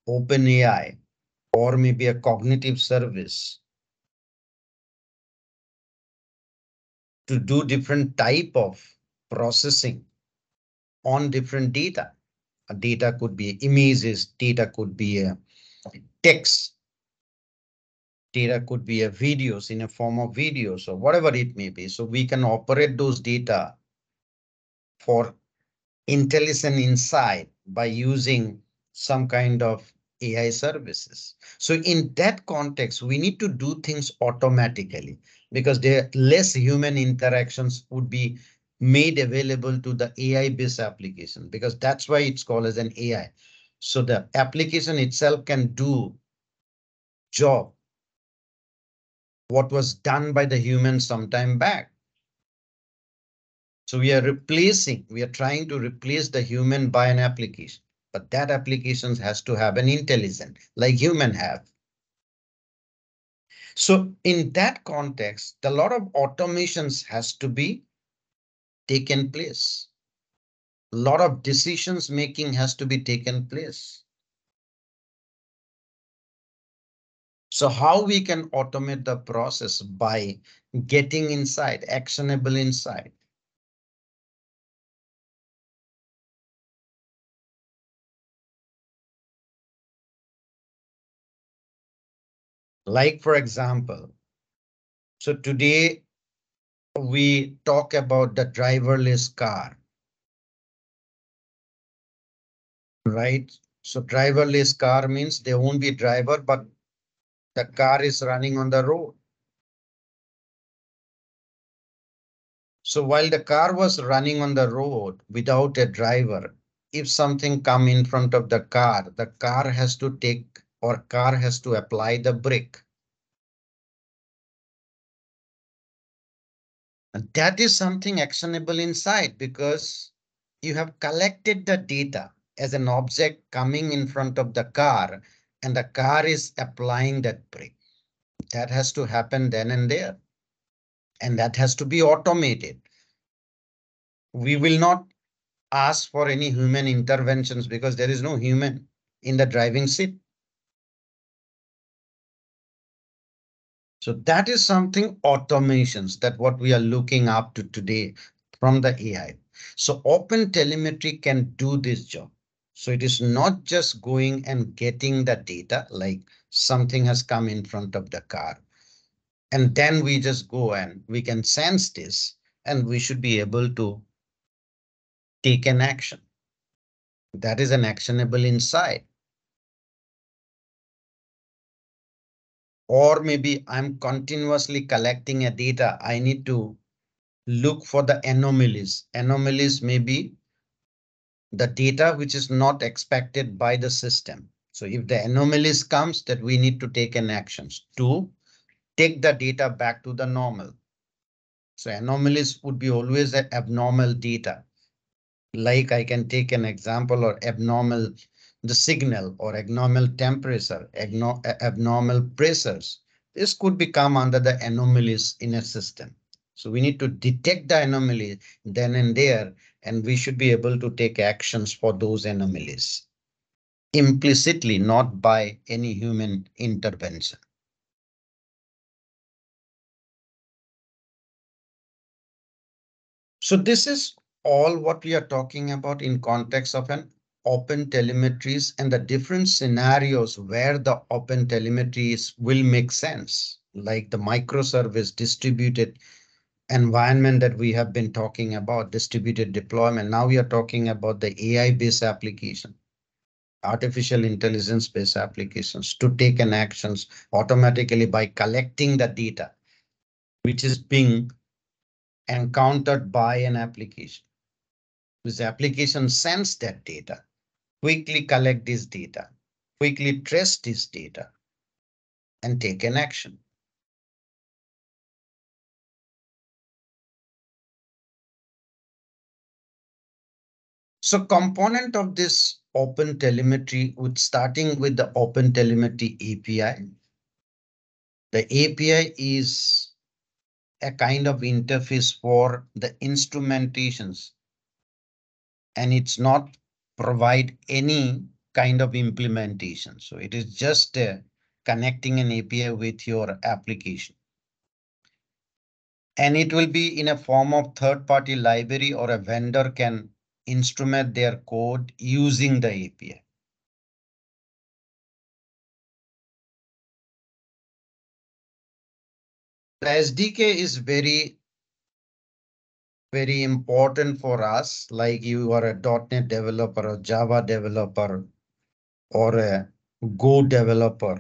OpenAI or maybe a cognitive service to do different type of processing on different data. Data could be images, data could be a text, data could be a videos in a form of videos or whatever it may be. So we can operate those data for intelligent insight by using some kind of AI services. So in that context, we need to do things automatically because there less human interactions would be made available to the AI-based application, because that's why it's called as an AI. So the application itself can do job what was done by the human sometime back. So we are trying to replace the human by an application, but that application has to have an intelligence like human have. So in that context, a lot of automations has to be taken place. A lot of decisions making has to be taken place. So how we can automate the process by getting insight, actionable insight. Like, for example, so today we talk about the driverless car, right? So driverless car means there won't be driver, but the car is running on the road. So while the car was running on the road without a driver, if something come in front of the car has to take or car has to apply the brake. And that is something actionable inside because you have collected the data as an object coming in front of the car and the car is applying that brake. That has to happen then and there. And that has to be automated. We will not ask for any human interventions because there is no human in the driving seat. So that is something automations that what we are looking up to today from the AI. So OpenTelemetry can do this job. So it is not just going and getting the data like something has come in front of the car. And then we just go and we can sense this and we should be able to take an action. That is an actionable insight. Or maybe I'm continuously collecting a data. I need to look for the anomalies. Anomalies may be the data which is not expected by the system. So if the anomalies comes, that we need to take an actions to take the data back to the normal. So anomalies would be always the abnormal data. Like I can take an example or abnormal the signal or abnormal temperature, abnormal pressures. This could become under the anomalies in a system. So we need to detect the anomaly then and there, and we should be able to take actions for those anomalies implicitly, not by any human intervention. So this is all what we are talking about in context of an OpenTelemetry and the different scenarios where the OpenTelemetry will make sense, like the microservice distributed environment that we have been talking about, distributed deployment. Now we are talking about the AI-based application, artificial intelligence-based applications to take an actions automatically by collecting the data, which is being encountered by an application. This application sense that data, quickly collect this data, quickly trace this data, and take an action. So component of this OpenTelemetry with starting with the OpenTelemetry API. The API is a kind of interface for the instrumentations, and it's not provide any kind of implementation. So it is just connecting an API with your application. And it will be in a form of third-party library, or a vendor can instrument their code using the API. The SDK is very important for us, like you are a .NET developer or Java developer or a Go developer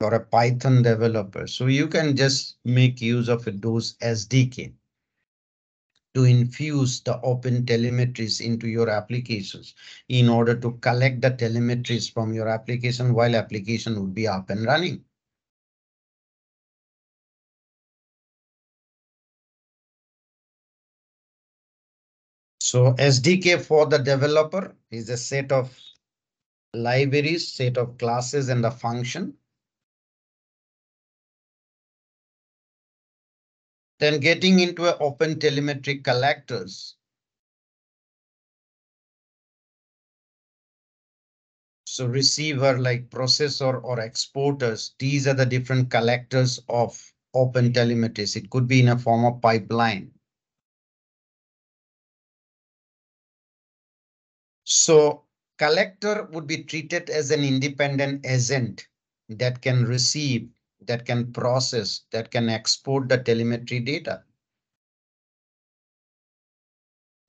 or a Python developer. So you can just make use of those SDK to infuse the OpenTelemetries into your applications in order to collect the telemetries from your application while application would be up and running. So SDK for the developer is a set of libraries, set of classes and a function. Then getting into OpenTelemetry collectors. So receiver like processor or exporters, these are the different collectors of OpenTelemetries. It could be in a form of pipeline. So collector would be treated as an independent agent that can receive, that can process, that can export the telemetry data.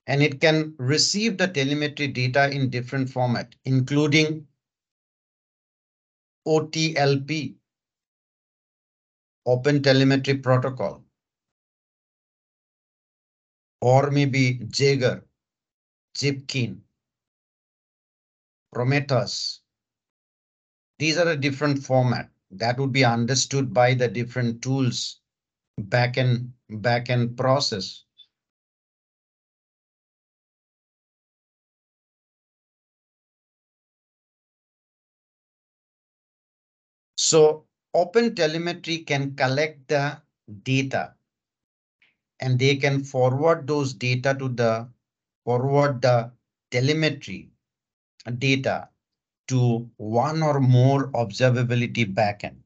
And it can receive the telemetry data in different format, including OTLP, OpenTelemetry protocol, or maybe Jaeger, Zipkin, Prometheus. These are a different format that would be understood by the different tools back-end process. So OpenTelemetry can collect the data and they can forward those data to the telemetry data to one or more observability backend.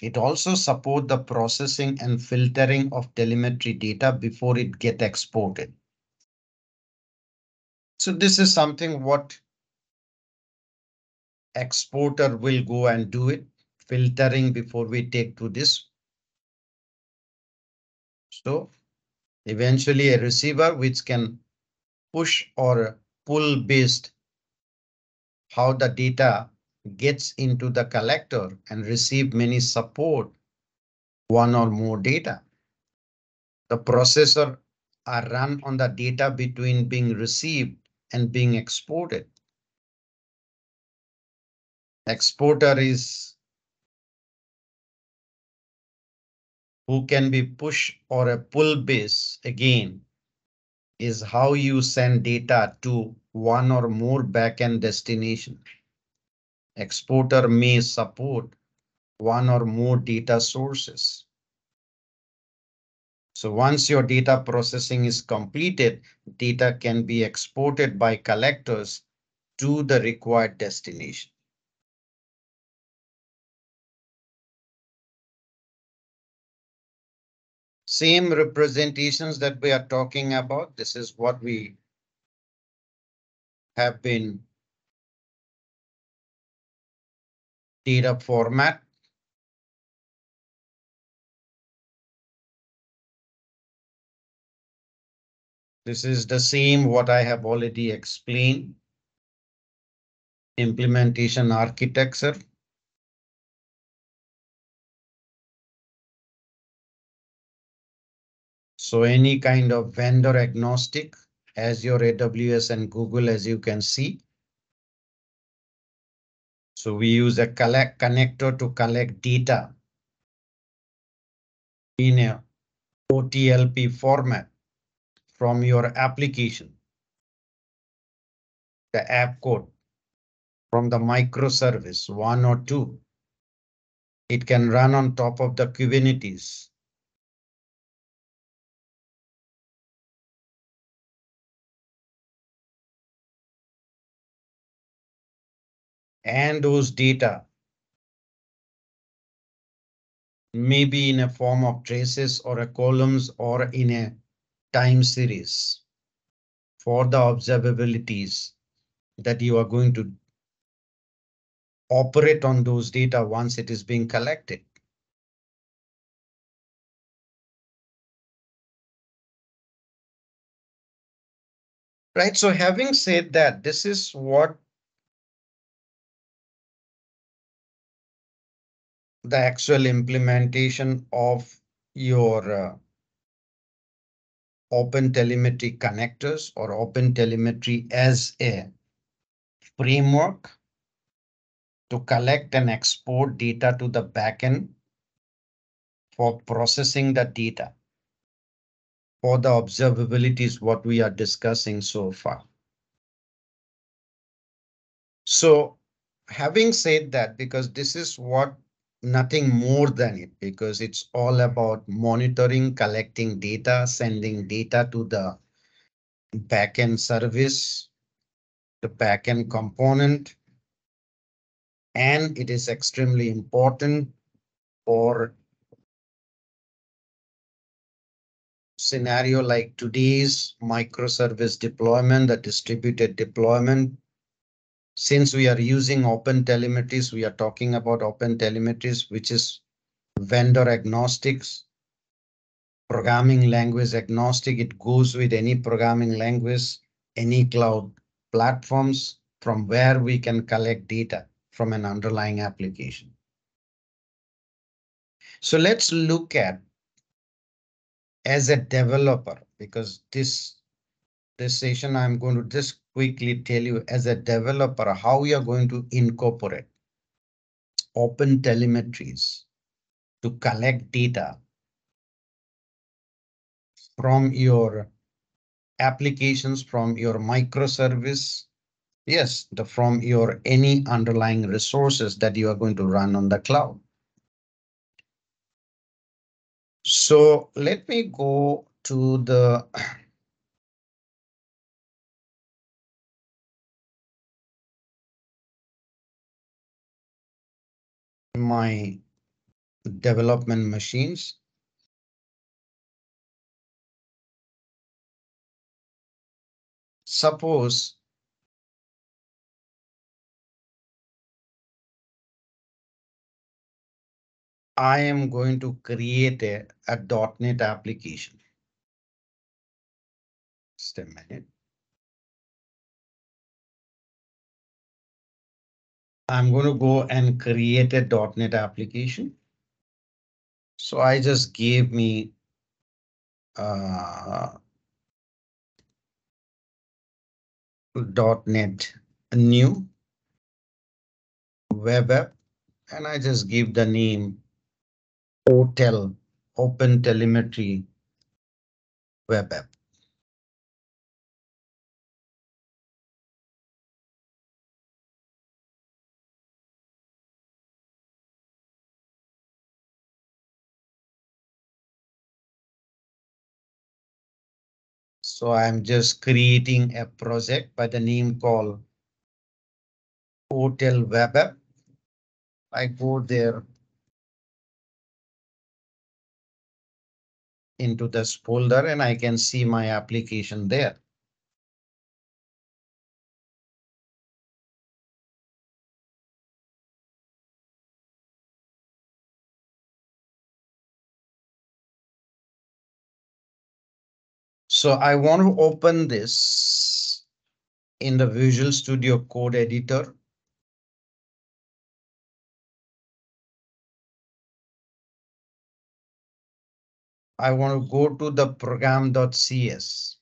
It also supports the processing and filtering of telemetry data before it gets exported. So this is something what exporter will go and do it, filtering before we take to this. So eventually a receiver which can push or pull based how the data gets into the collector and receive many support one or more data. The processor are run on the data between being received and being exported. Exporter is who can be push or a pull base, again is how you send data to one or more backend destination. Exporter may support one or more data sources. So once your data processing is completed, data can be exported by collectors to the required destination. Same representations that we are talking about. This is what we have been data format. This is the same what I have already explained. Implementation architecture. So any kind of vendor agnostic, Azure, AWS and Google, as you can see. So we use a collect connector to collect data in a OTLP format from your application, the app code from the microservice 1 or 2. It can run on top of the Kubernetes. And those data may be in a form of traces or a columns or in a time series for the observabilities that you are going to operate on those data once it is being collected. Right, so having said that, this is what the actual implementation of your OpenTelemetry connectors or OpenTelemetry as a framework to collect and export data to the backend for processing the data for the observabilities what we are discussing so far. So having said that, because this is what nothing more than it, because it's all about monitoring, collecting data, sending data to the backend service, the backend component, and it is extremely important for scenario like today's microservice deployment, the distributed deployment. Since we are using OpenTelemetry, we are talking about OpenTelemetry, which is vendor agnostic, programming language agnostic. It goes with any programming language, any cloud platforms from where we can collect data from an underlying application. So let's look at as a developer, because this session I'm going to just quickly tell you as a developer how you're going to incorporate OpenTelemetry to collect data from your applications, from your microservice, yes, from your any underlying resources that you are going to run on the cloud. So let me go to the my development machines. Suppose I am going to create a .NET application. Just a minute. I'm going to go and create a .NET application. So I just gave me .NET new web app, and I just give the name OpenTelemetry web app. So I'm just creating a project by the name called Hotel Web App. I go there into this folder and I can see my application there. So I want to open this in the Visual Studio Code Editor. I want to go to the program.cs.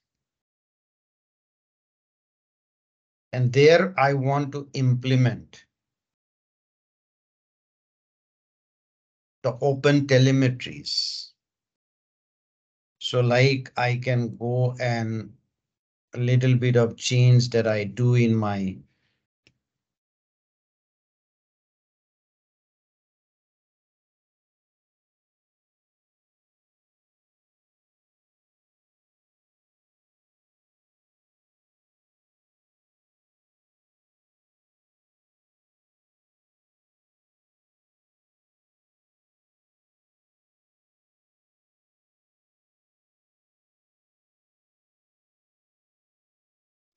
And there I want to implement the open telemetries. So like I can go and a little bit of change that I do in my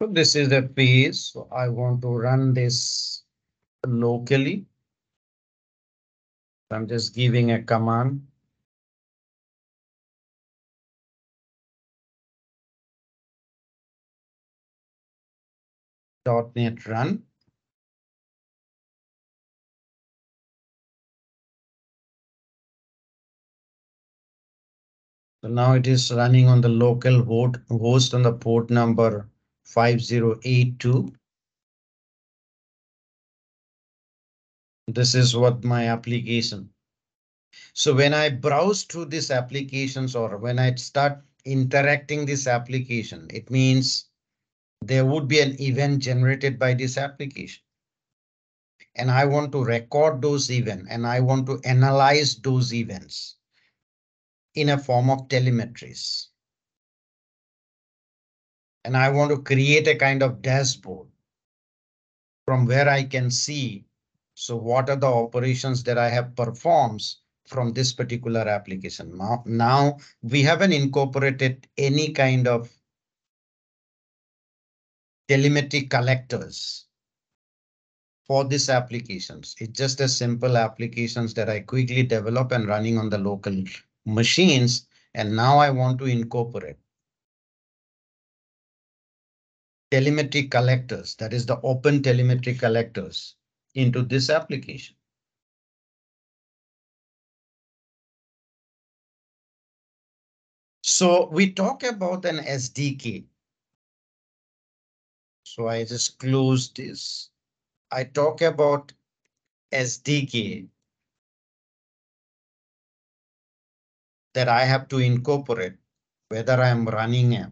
so this is the PaaS, so I want to run this locally. I'm just giving a command. .NET run. So now it is running on the local host on the port number 5082. This is what my application. So when I browse through these applications or when I start interacting this application, it means there would be an event generated by this application. And I want to record those events and I want to analyze those events in a form of telemetries. And I want to create a kind of dashboard from where I can see. So what are the operations that I have performed from this particular application? Now we haven't incorporated any kind of telemetry collectors for these applications. It's just a simple applications that I quickly develop and running on the local machines. And now I want to incorporate telemetry collectors, that is the open telemetry collectors, into this application. So we talk about an SDK. So I just close this. I talk about SDK that I have to incorporate, whether I am running a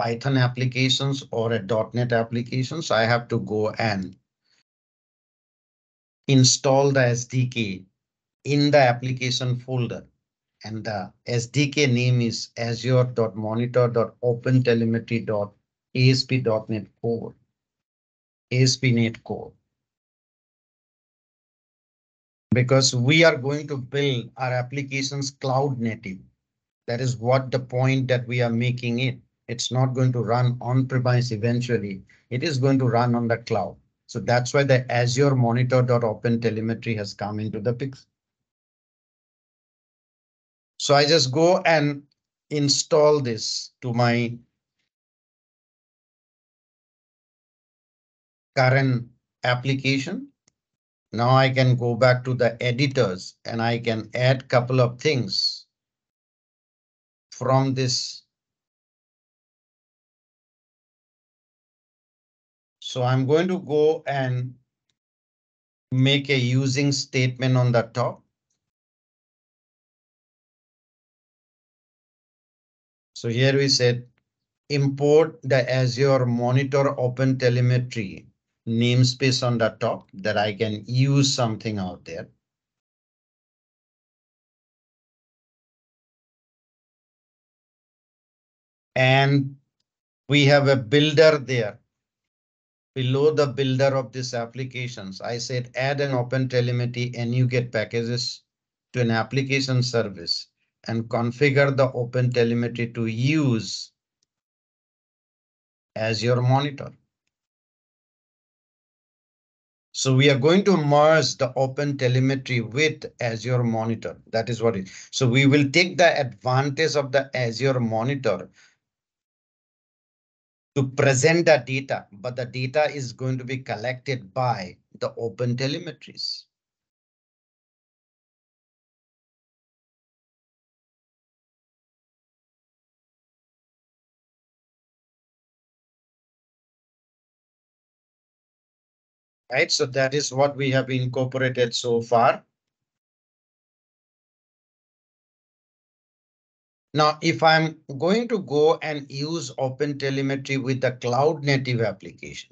Python applications or a .NET applications, I have to go and install the SDK in the application folder, and the SDK name is azure.monitor.opentelemetry.asp.NET Core. ASP.NET Core. Because we are going to build our applications cloud native. That is what the point that we are making it. It's not going to run on-premise eventually. It is going to run on the cloud. So that's why the Azure monitor.opentelemetry has come into the picture. So I just go and install this to my current application. Now I can go back to the editors and I can add a couple of things from this. So I'm going to go and make a using statement on the top. So here we said import the Azure monitor OpenTelemetry namespace on the top that I can use something out there. And we have a builder there. Below the builder of these applications, I said add an OpenTelemetry NuGet packages to an application service and configure the OpenTelemetry to use Azure monitor. So we are going to merge the OpenTelemetry with Azure monitor. That is what it is. So we will take the advantage of the Azure monitor to present the data, but the data is going to be collected by the OpenTelemetries. Right, so that is what we have incorporated so far. Now, if I'm going to go and use OpenTelemetry with a cloud native application,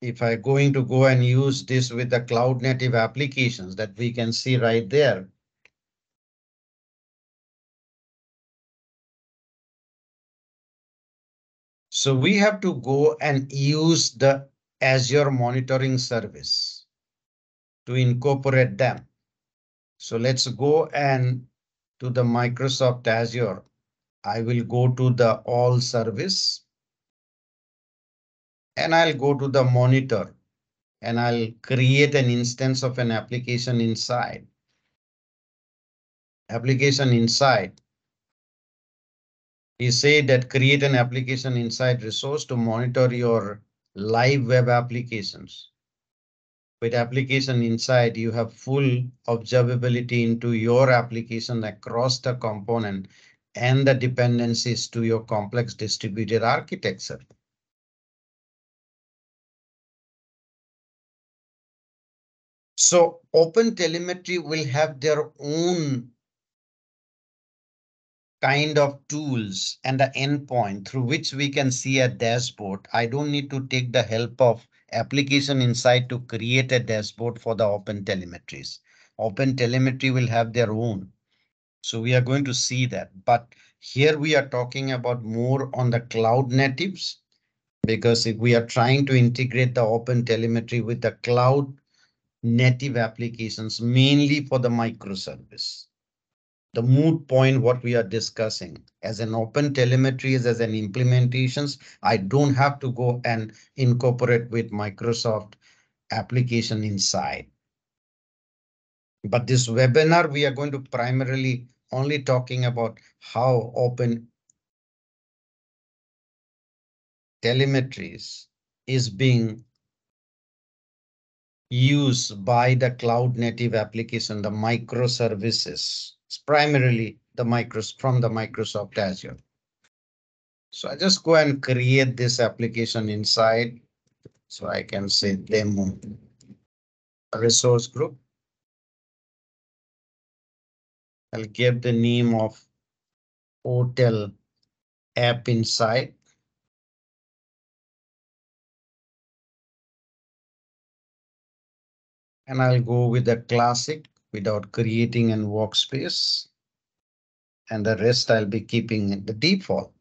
if I'm going to go and use this with the cloud native applications that we can see right there. So we have to go and use the Azure monitoring service to incorporate them. So let's go and to the Microsoft Azure. I will go to the all service. And I'll go to the monitor and I'll create an instance of an application inside. Application inside. He said that create an application inside resource to monitor your live web applications. With application inside, you have full observability into your application across the component and the dependencies to your complex distributed architecture. So OpenTelemetry will have their own kind of tools and the endpoint through which we can see a dashboard. I don't need to take the help of application inside to create a dashboard for the OpenTelemetries. OpenTelemetry will have their own. So we are going to see that, but here we are talking about more on the cloud natives, because if we are trying to integrate the OpenTelemetry with the cloud native applications, mainly for the microservice. The moot point what we are discussing as an OpenTelemetry is as an implementations. I don't have to go and incorporate with Microsoft application inside. But this webinar, we are going to primarily only talking about how OpenTelemetry is being use by the cloud native application, the microservices. It's primarily the from the Microsoft Azure. So I just go and create this application inside. So I can say demo resource group. I'll give the name of OTL app inside. And I'll go with the classic without creating an workspace. And the rest I'll be keeping in the default.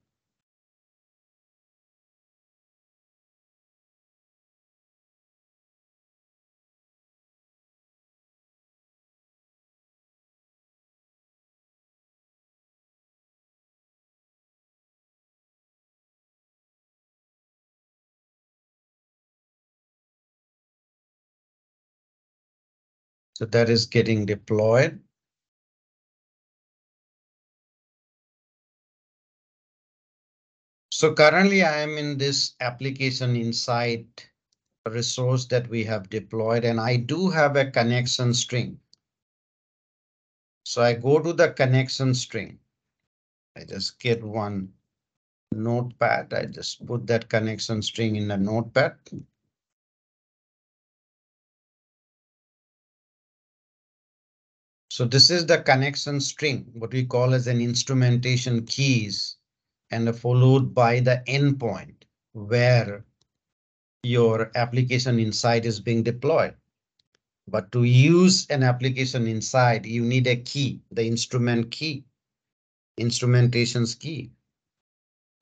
So that is getting deployed. So currently I am in this application inside resource that we have deployed, and I do have a connection string. So I go to the connection string. I just get one notepad. I just put that connection string in the notepad. So this is the connection string, what we call as an instrumentation keys, and followed by the endpoint where your application inside is being deployed. But to use an application inside, you need a key, the instrument key, instrumentation's key,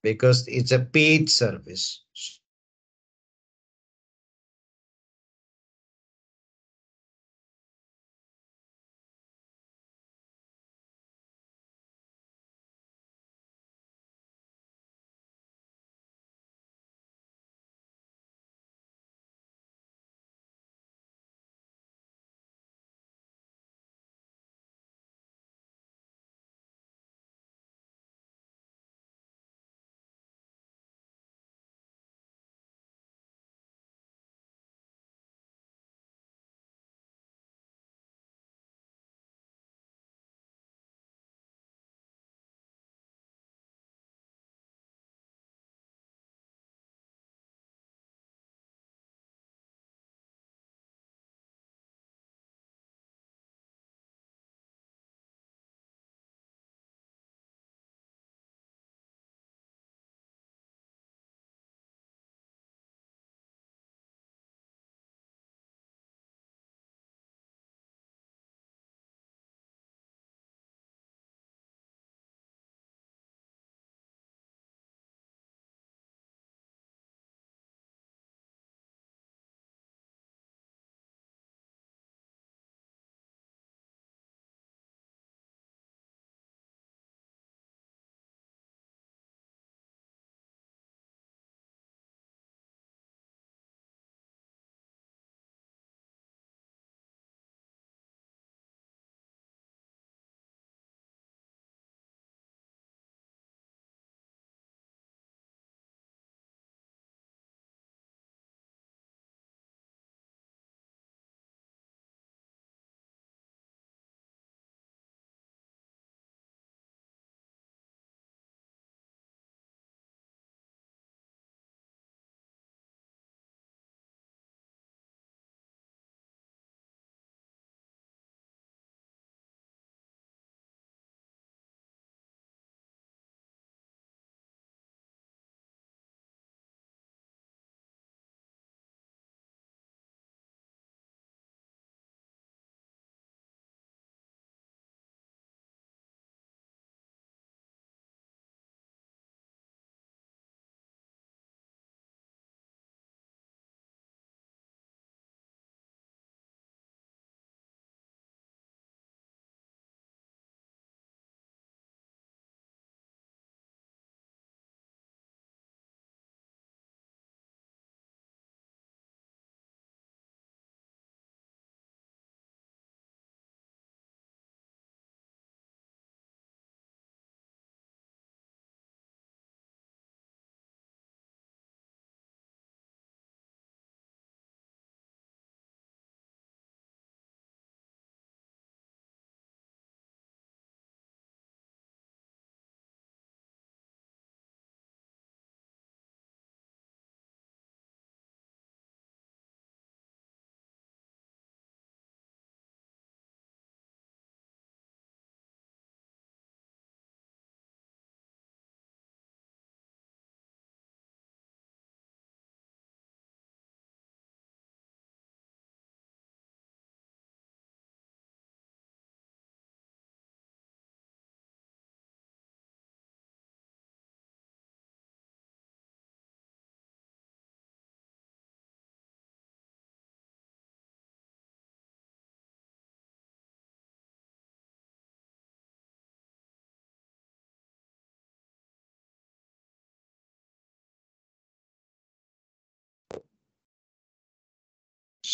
because it's a paid service.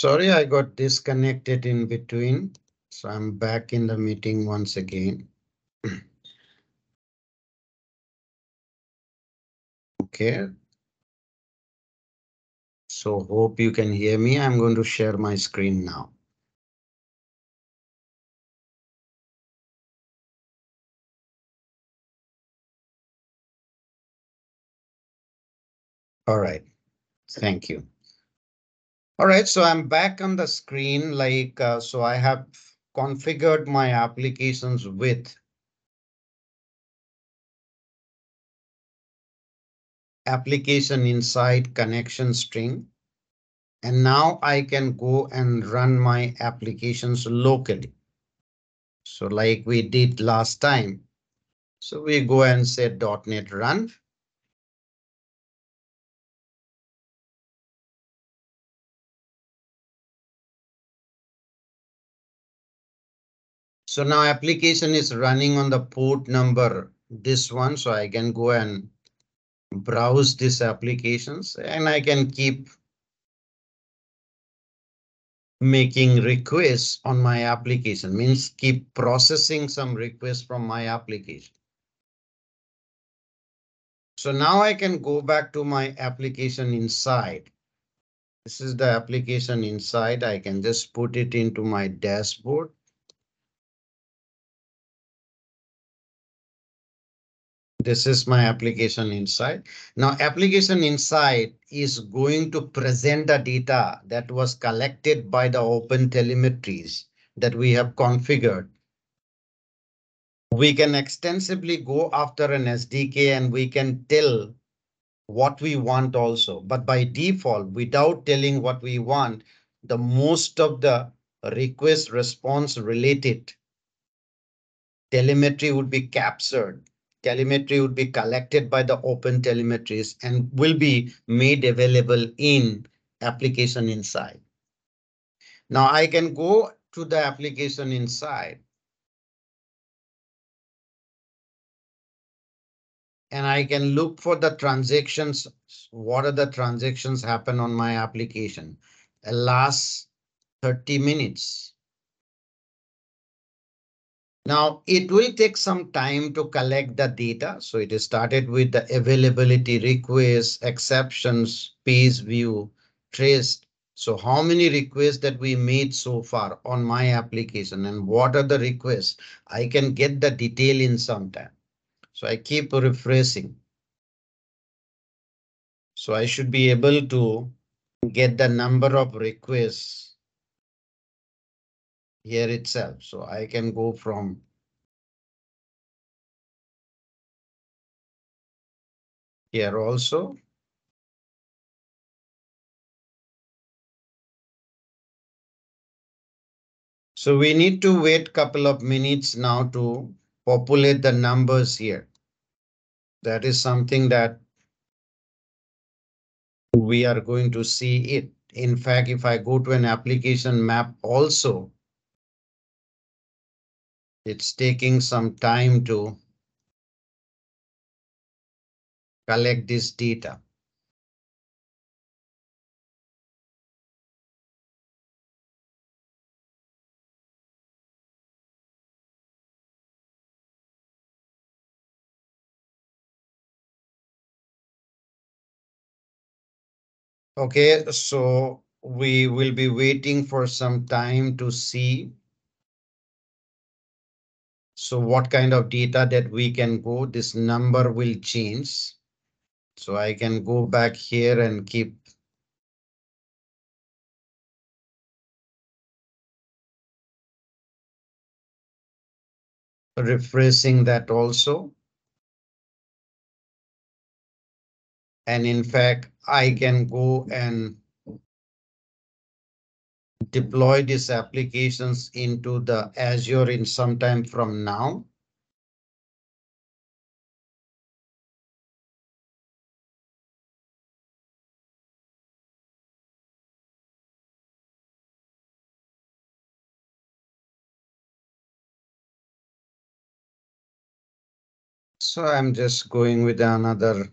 Sorry, I got disconnected in between, so I'm back in the meeting once again. Okay. So hope you can hear me. I'm going to share my screen now. All right. Thank you. All right, so I'm back on the screen, like so I have configured my applications with application inside connection string, and now I can go and run my applications locally. So like we did last time, so we go and say .NET run. So now application is running on the port number, this one, so I can go and browse these applications and I can keep making requests on my application, means keep processing some requests from my application. So now I can go back to my application inside. This is the application inside. I can just put it into my dashboard. This is my application inside. Now application inside is going to present the data that was collected by the OpenTelemetry that we have configured. We can extensively go after an SDK and we can tell what we want also, but by default, without telling what we want, the most of the request response related telemetry would be captured. Telemetry would be collected by the OpenTelemetry and will be made available in application inside. Now I can go to the application inside. And I can look for the transactions. What are the transactions happen on my application? The last 30 minutes. Now it will take some time to collect the data. So it is started with the availability requests, exceptions, page view, trace. So how many requests that we made so far on my application and what are the requests? I can get the detail in some time. So I keep refreshing. So I should be able to get the number of requests here itself, so I can go from. Here also. So we need to wait a couple of minutes now to populate the numbers here. That is something that we are going to see it. In fact, if I go to an application map also, it's taking some time to collect this data. Okay, so we will be waiting for some time to see. So what kind of data that we can go, this number will change. So I can go back here and keep. Refreshing that also. And in fact, I can go and deploy these applications into the Azure in some time from now. So I'm just going with another.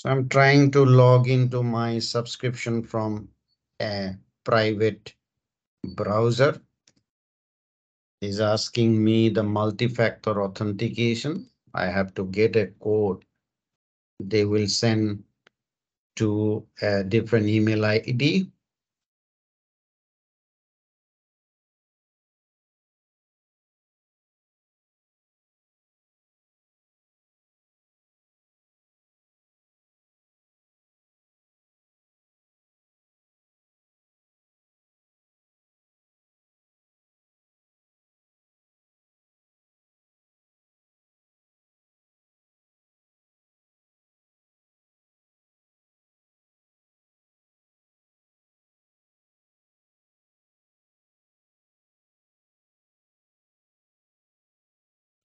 So I'm trying to log into my subscription from a private browser. Is asking me the multi-factor authentication. I have to get a code. They will send to a different email ID.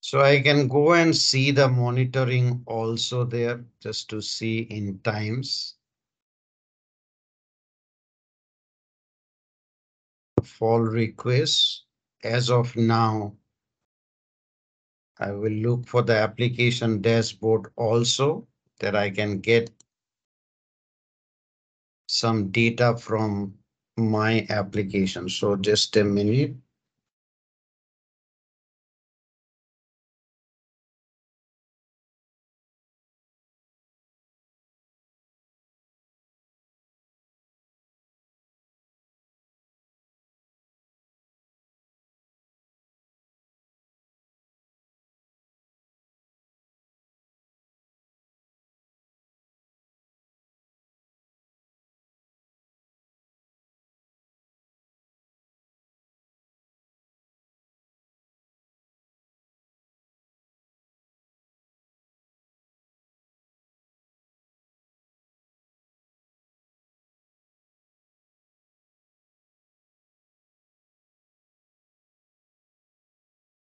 So I can go and see the monitoring also there, just to see in times. Fall requests. As of now, I will look for the application dashboard also, that I can get some data from my application. So just a minute.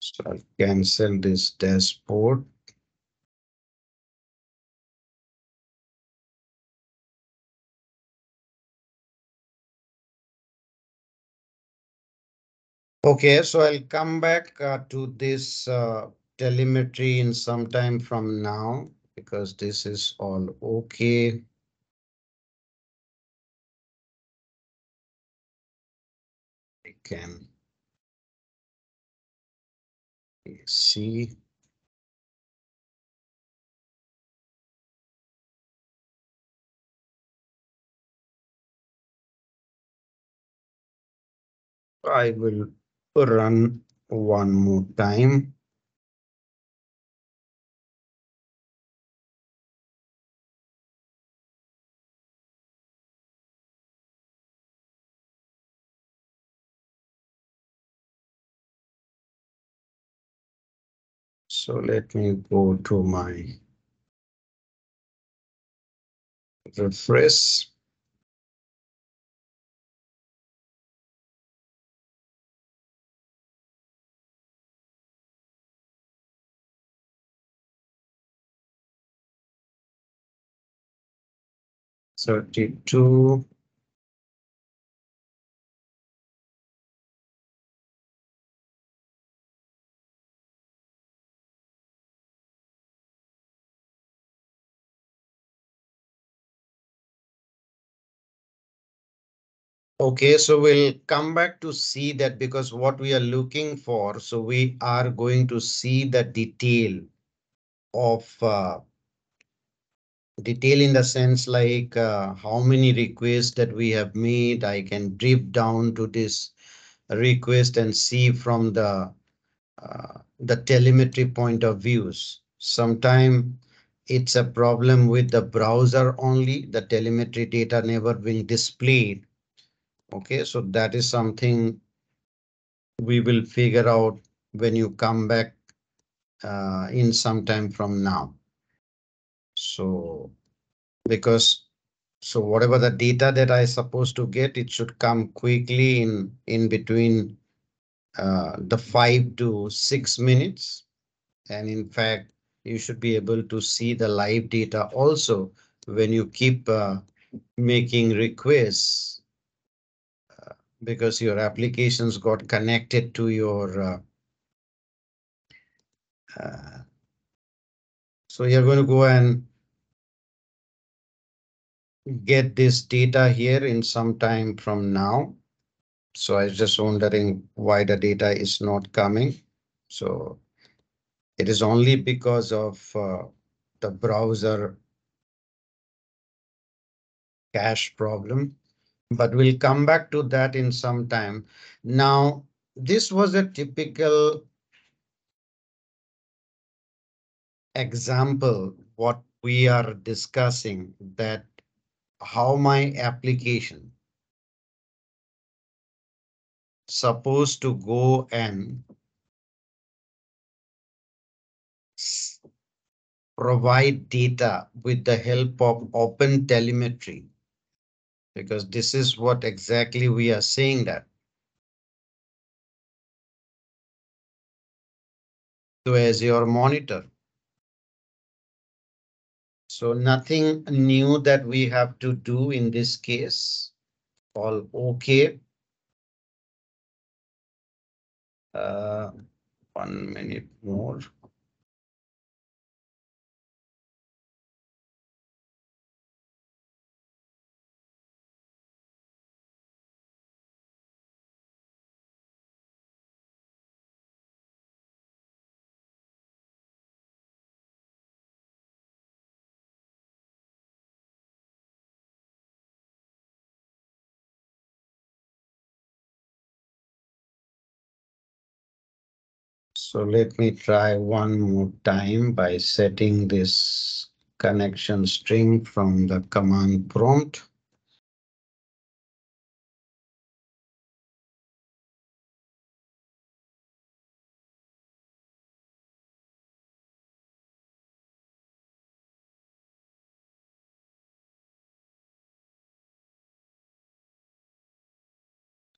So I'll cancel this dashboard. Okay, so I'll come back to this telemetry in some time from now, because this is all okay. We can see. I will run one more time. So let me go to my refresh. So 32. Okay, so we'll come back to see that, because what we are looking for, so we are going to see the detail of detail in the sense like how many requests that we have made. I can drift down to this request and see from the telemetry point of views. Sometimes it's a problem with the browser only, the telemetry data never being displayed. Okay, so that is something we will figure out when you come back in some time from now. So because so whatever the data that I supposed to get, it should come quickly in between the 5 to 6 minutes. And in fact, you should be able to see the live data also when you keep making requests, because your applications got connected to your so you're going to go and get this data here in some time from now. So I was just wondering why the data is not coming. So it is only because of the browser cache problem, but we'll come back to that in some time. Now, this was a typical example, what we are discussing, that how my application supposed to go and provide data with the help of OpenTelemetry, because this is what exactly we are saying that. So as your monitor. So nothing new that we have to do in this case. All OK. 1 minute more. So let me try one more time by setting this connection string from the command prompt.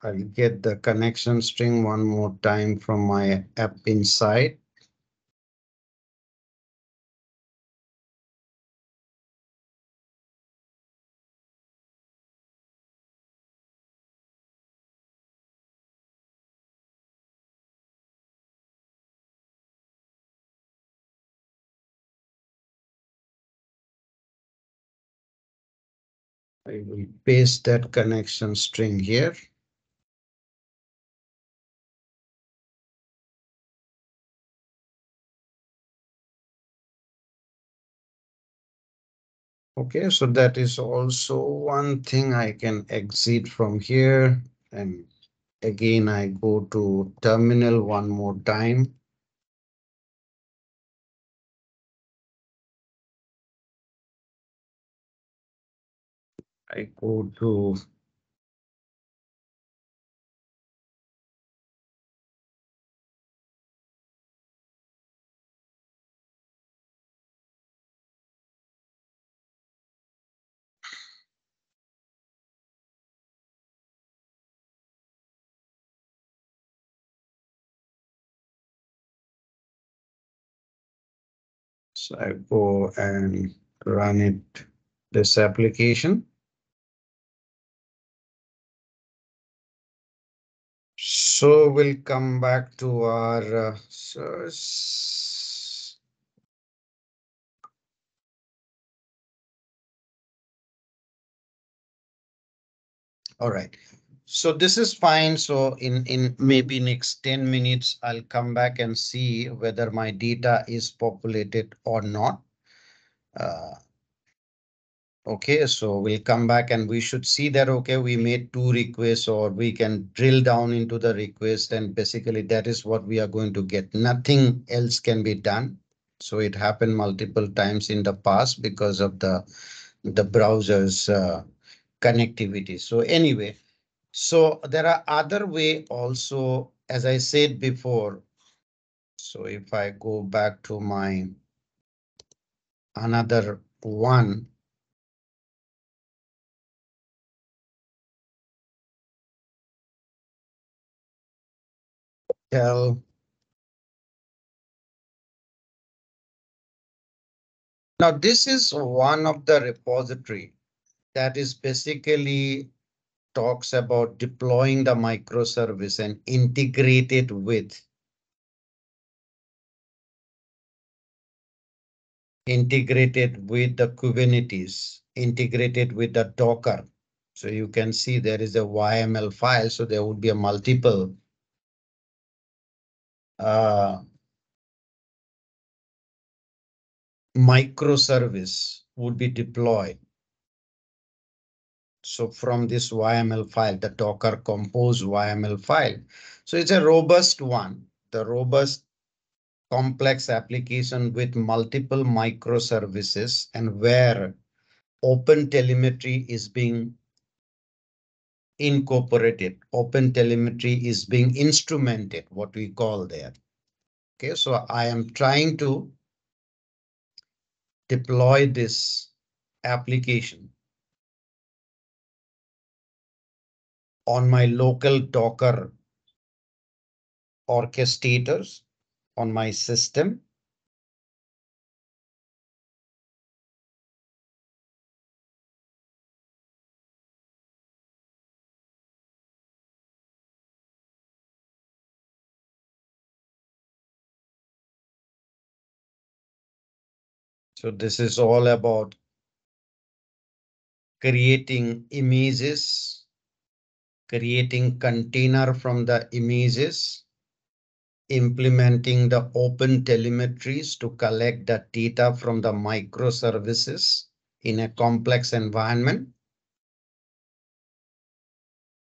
I'll get the connection string one more time from my app inside. I will paste that connection string here. Okay, so that is also one thing. I can exit from here, and again I go to terminal one more time. I go to I go and run it, this application. So we'll come back to our source. All right, so this is fine. So in maybe next 10 minutes, I'll come back and see whether my data is populated or not. OK, so we'll come back and we should see that, OK, we made 2 requests, or we can drill down into the request. And basically that is what we are going to get. Nothing else can be done. So it happened multiple times in the past because of the browser's connectivity. So anyway. So there are other way also, as I said before. So if I go back to my another one. Now this is one of the repository that is basically talks about deploying the microservice and integrate it with integrated with the Kubernetes, integrated with the Docker. So you can see there is a YML file, so there would be a multiple microservice would be deployed. So from this YML file, the Docker compose YML file. So it's a robust one, the robust complex application with multiple microservices, and where OpenTelemetry is being incorporated. OpenTelemetry is being instrumented, what we call there. Okay, so I am trying to deploy this application on my local Docker orchestrators on my system. So this is all about creating images, creating container from the images, implementing the OpenTelemetries to collect the data from the microservices in a complex environment.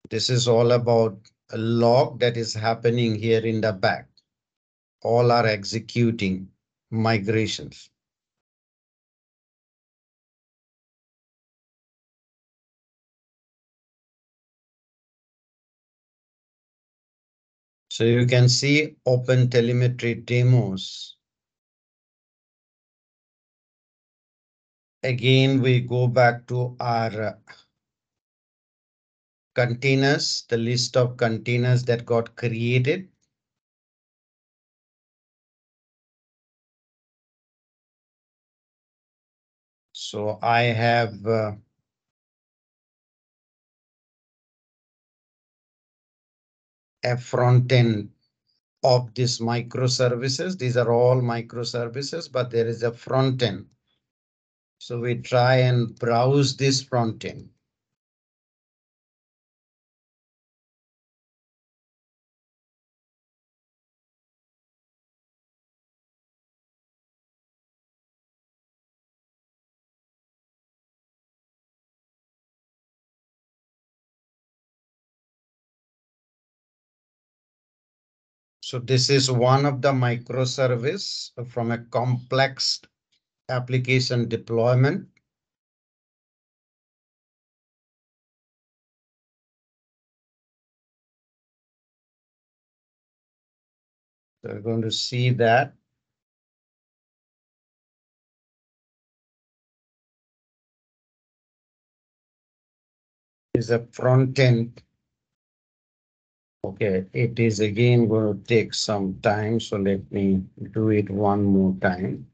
This is all about a log that is happening here in the back. All are executing migrations. So you can see OpenTelemetry demos. Again, we go back to our containers, the list of containers that got created. So I have a front end of this microservices. These are all microservices, but there is a front end. So we try and browse this front end. So this is one of the microservice from a complex application deployment. So we're going to see that. Is a front end. Okay, it is again going to take some time, so let me do it one more time.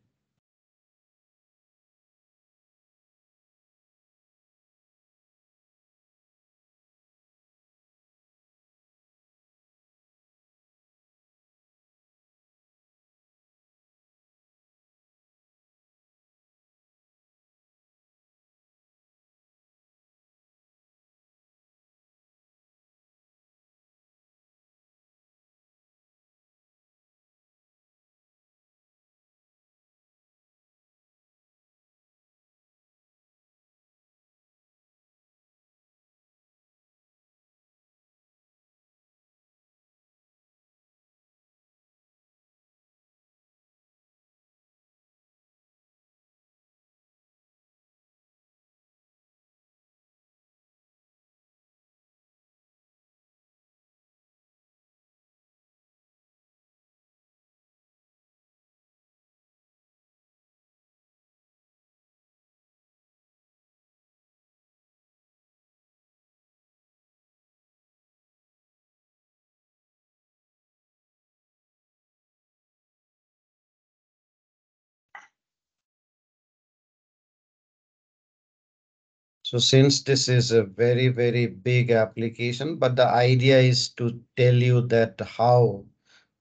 So since this is a very, very big application, but the idea is to tell you that how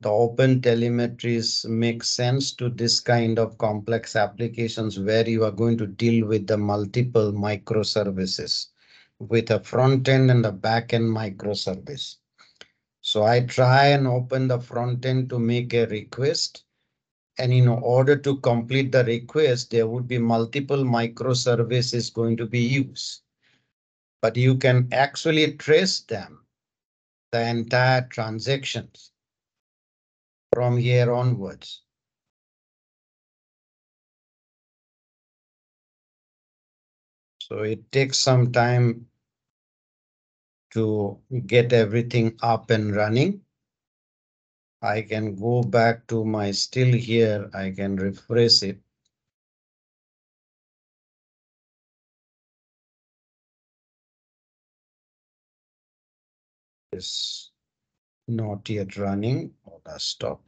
the open telemetries make sense to this kind of complex applications where you are going to deal with the multiple microservices with a front end and a back end microservice. So I try and open the front end to make a request. And in order to complete the request, there would be multiple microservices going to be used. But you can actually trace them, the entire transactions from here onwards. So it takes some time to get everything up and running. I can go back to my still here. I can refresh it. It's not yet running. Oh, that's stopped.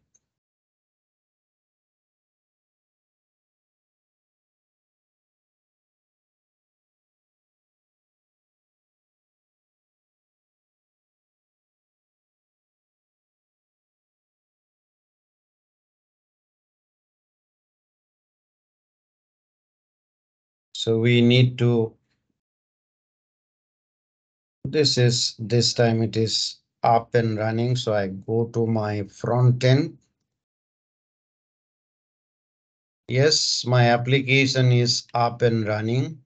So we need to. This time it is up and running. So I go to my front end. Yes, my application is up and running.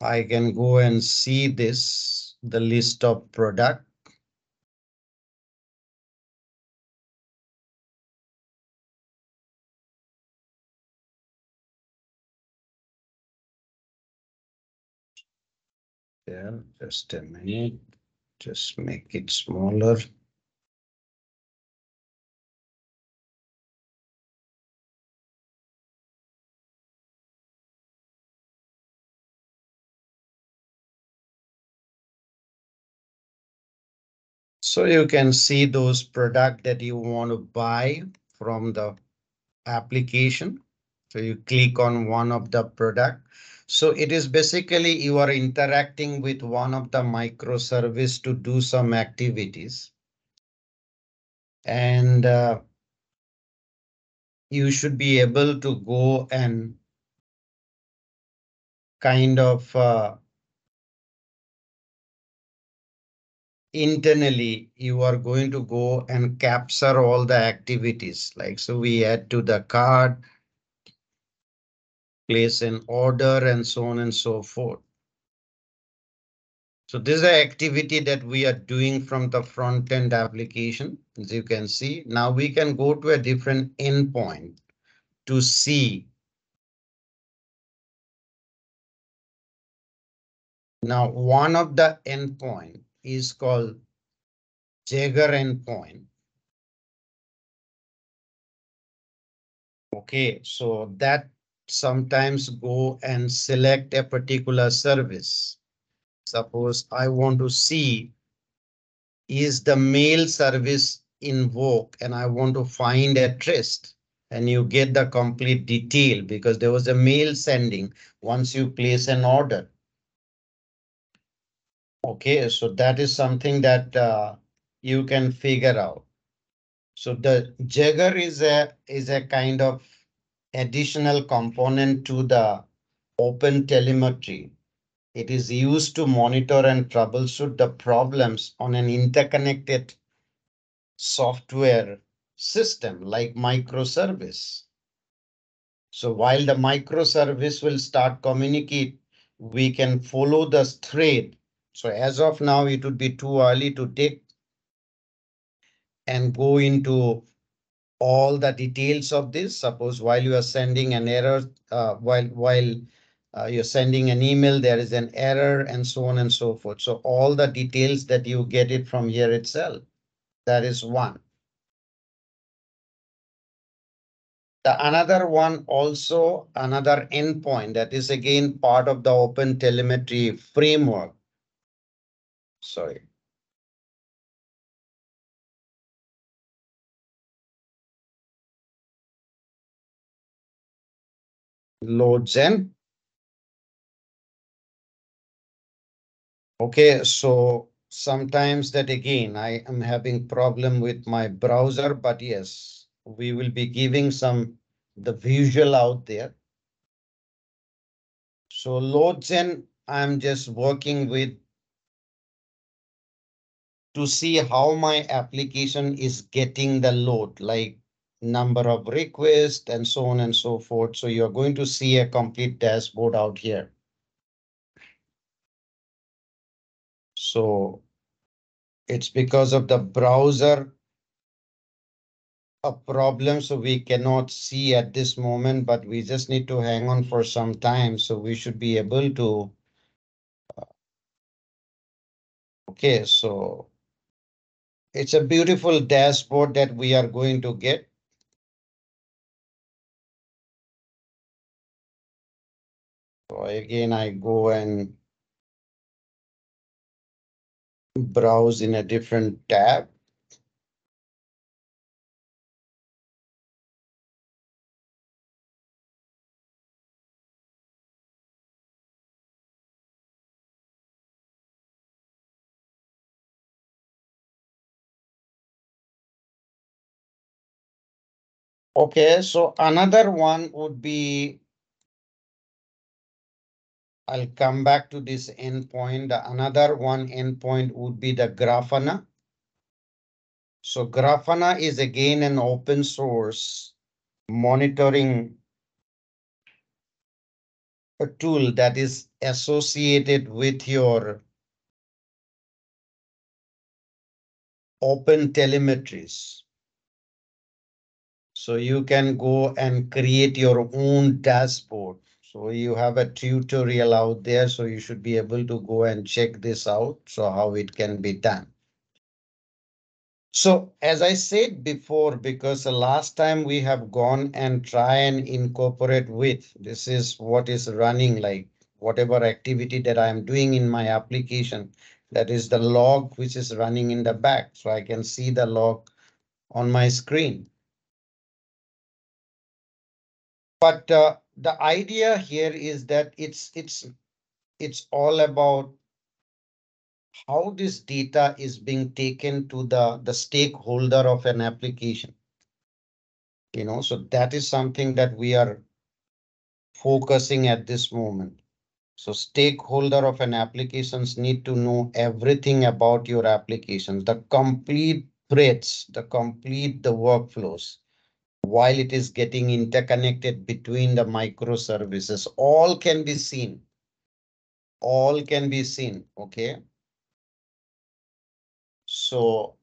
I can go and see this, the list of product. There, just a minute, just make it smaller. So you can see those products that you want to buy from the application. So you click on one of the product. So it is basically you are interacting with one of the microservice to do some activities. And you should be able to go and kind of internally you are going to go and capture all the activities. Like so we add to the card, place an order and so on and so forth. So this is the activity that we are doing from the front end application. As you can see, now we can go to a different endpoint to see. Now one of the endpoint is called Jaeger endpoint. Okay, so that sometimes go and select a particular service. Suppose I want to see is the mail service invoked and I want to find a trace, and you get the complete detail because there was a mail sending once you place an order. Okay, so that is something that you can figure out. So the Jaeger is a kind of additional component to the OpenTelemetry. It is used to monitor and troubleshoot the problems on an interconnected software system like microservice. So while the microservice will start communicate, we can follow the thread. So as of now, it would be too early to take and go into all the details of this. Suppose while you are sending an error, while you're sending an email, there is an error and so on and so forth. So all the details that you get it from here itself. That is one. The another one also another endpoint that is again part of the OpenTelemetry framework. Sorry. Loads in. Okay, so Sometimes that again, I am having problem with my browser, but yes, we will be giving the visual out there. So LoadGen, I'm just working with to see how my application is getting the load, like number of requests and so on and so forth. So you're going to see a complete dashboard out here. So it's because of the browser a problem, so we cannot see at this moment, but we just need to hang on for some time, so we should be able to. Okay, so it's a beautiful dashboard that we are going to get. So again, I go and browse in a different tab. Okay, so another one would be, I'll come back to this endpoint. Another one endpoint would be the Grafana. So Grafana is again an open source monitoring tool that is associated with your OpenTelemetry. So you can go and create your own dashboard. So you have a tutorial out there, so you should be able to go and check this out, so how it can be done. So as I said before, because the last time we have gone and try and incorporate with, this is what is running, like whatever activity that I am doing in my application, that is the log which is running in the back. So I can see the log on my screen. But the idea here is that it's all about how this data is being taken to the stakeholder of an application. You know, so that is something that we are focusing at this moment. So stakeholder of an applications need to know everything about your applications, the complete threads, the workflows, while it is getting interconnected between the microservices. All can be seen. All can be seen. OK. So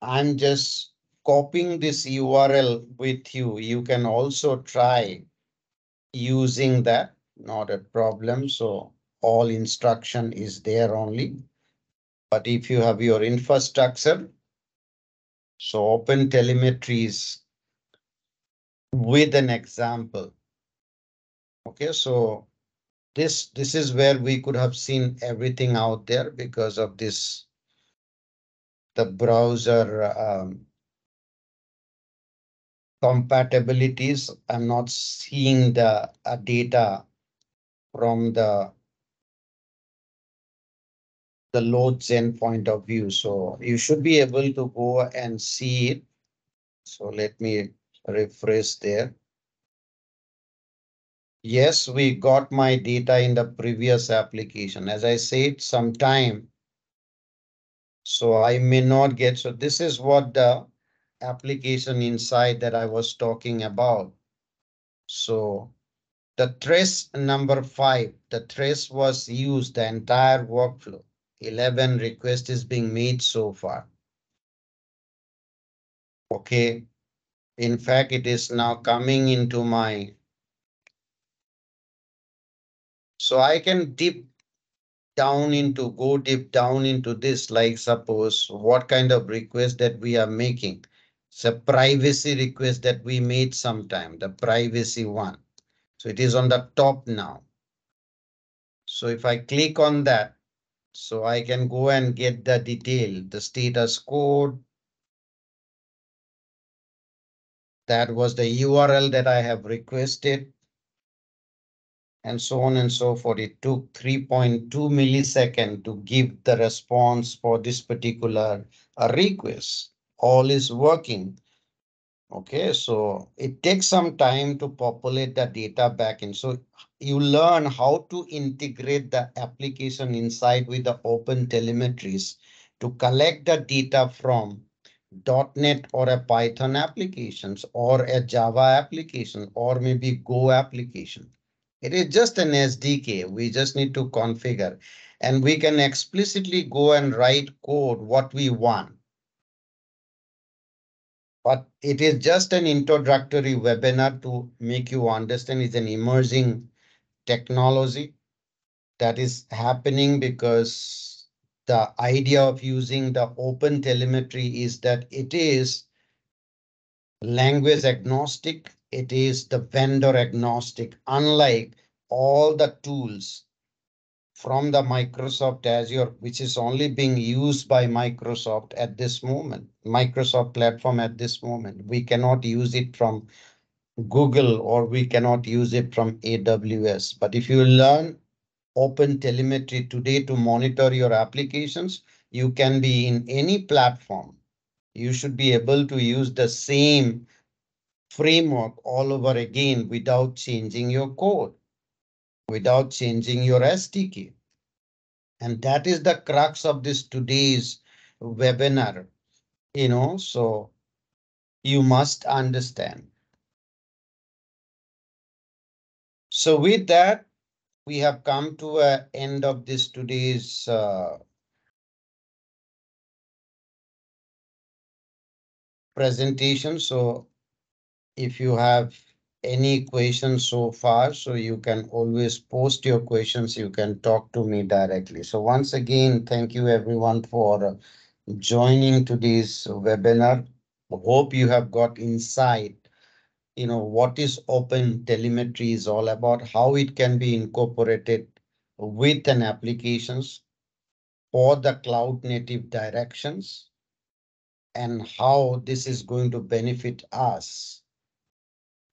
I'm just copying this URL with you. You can also try using that. Not a problem. So all instruction is there only. But if you have your infrastructure, so OpenTelemetry is with an example. Okay, so this is where we could have seen everything out there because of this, the browser compatibilities. I'm not seeing the data from the LoadGen point of view, so you should be able to go and see it. So let me refresh there. Yes, we got my data in the previous application. As I said, sometime, so I may not get. So this is what the application inside that I was talking about. So the trace number 5, the trace was used the entire workflow. 11 requests is being made so far. Okay. In fact, it is now coming into my. So I can dip down into, go deep down into this, like suppose what kind of request that we are making. It's a privacy request that we made sometime, the privacy one. So it is on the top now. So if I click on that, so I can go and get the detail, the status code. That was the URL that I have requested. and so on and so forth. It took 3.2 milliseconds to give the response for this particular request. All is working. OK, so it takes some time to populate the data back in. So you learn how to integrate the application inside with the OpenTelemetry to collect the data from .NET or a Python applications or a Java application or maybe Go application. It is just an SDK. We just need to configure and we can explicitly go and write code what we want. But it is just an introductory webinar to make you understand it's an emerging technology that is happening because the idea of using the OpenTelemetry is that it is language agnostic. It is the vendor agnostic, unlike all the tools from the Microsoft Azure, which is only being used by Microsoft at this moment, Microsoft platform at this moment. We cannot use it from Google or we cannot use it from AWS. But if you learn OpenTelemetry today to monitor your applications, you can be in any platform. You should be able to use the same framework all over again without changing your code, without changing your SDK. And that is the crux of this today's webinar, you know, so you must understand. So with that, we have come to an end of this today's presentation. So if you have any questions so far, so you can always post your questions. You can talk to me directly. So once again, thank you everyone for joining today's webinar. Hope you have got insight, you know, what is OpenTelemetry is all about, how it can be incorporated with an applications for the cloud native directions and how this is going to benefit us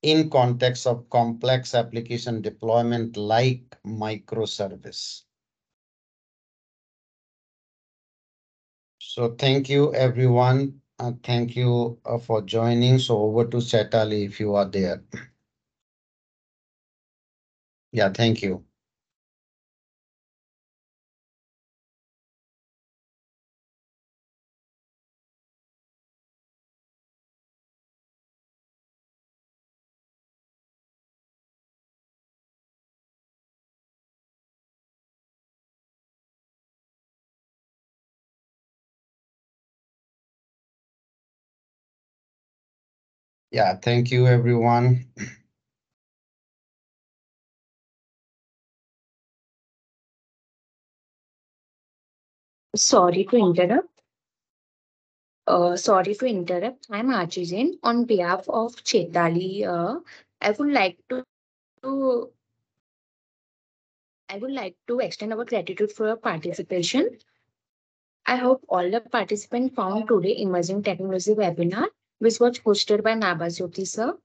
in context of complex application deployment like microservice. So thank you everyone. Thank you for joining. So over to Chaitali if you are there. Yeah, thank you. Yeah, thank you, everyone. Sorry to interrupt. I'm Archie Jain. On behalf of Chaitali, I would like to extend our gratitude for your participation. I hope all the participants found today's emerging technology webinar, which was hosted by Navjyoti sir.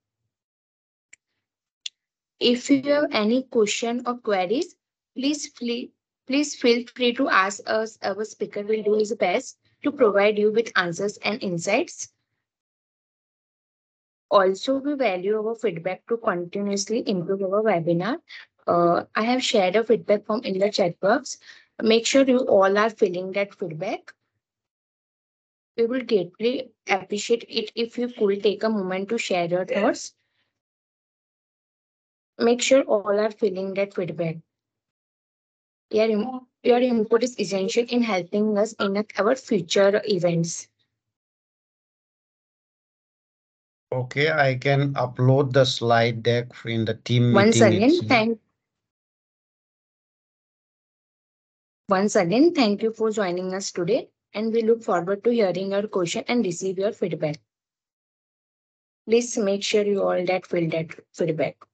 If you have any question or queries, please feel free to ask us. Our speaker will do his best to provide you with answers and insights. Also, we value our feedback to continuously improve our webinar. I have shared a feedback form in the chat box. Make sure you all are filling that feedback. We will greatly appreciate it if you could take a moment to share your thoughts. Make sure all are filling that feedback. Your input is essential in helping us in our future events. Okay, I can upload the slide deck in the team meeting. Once again, thank you for joining us today. And we look forward to hearing your question and receive your feedback. Please make sure you all fill that feedback.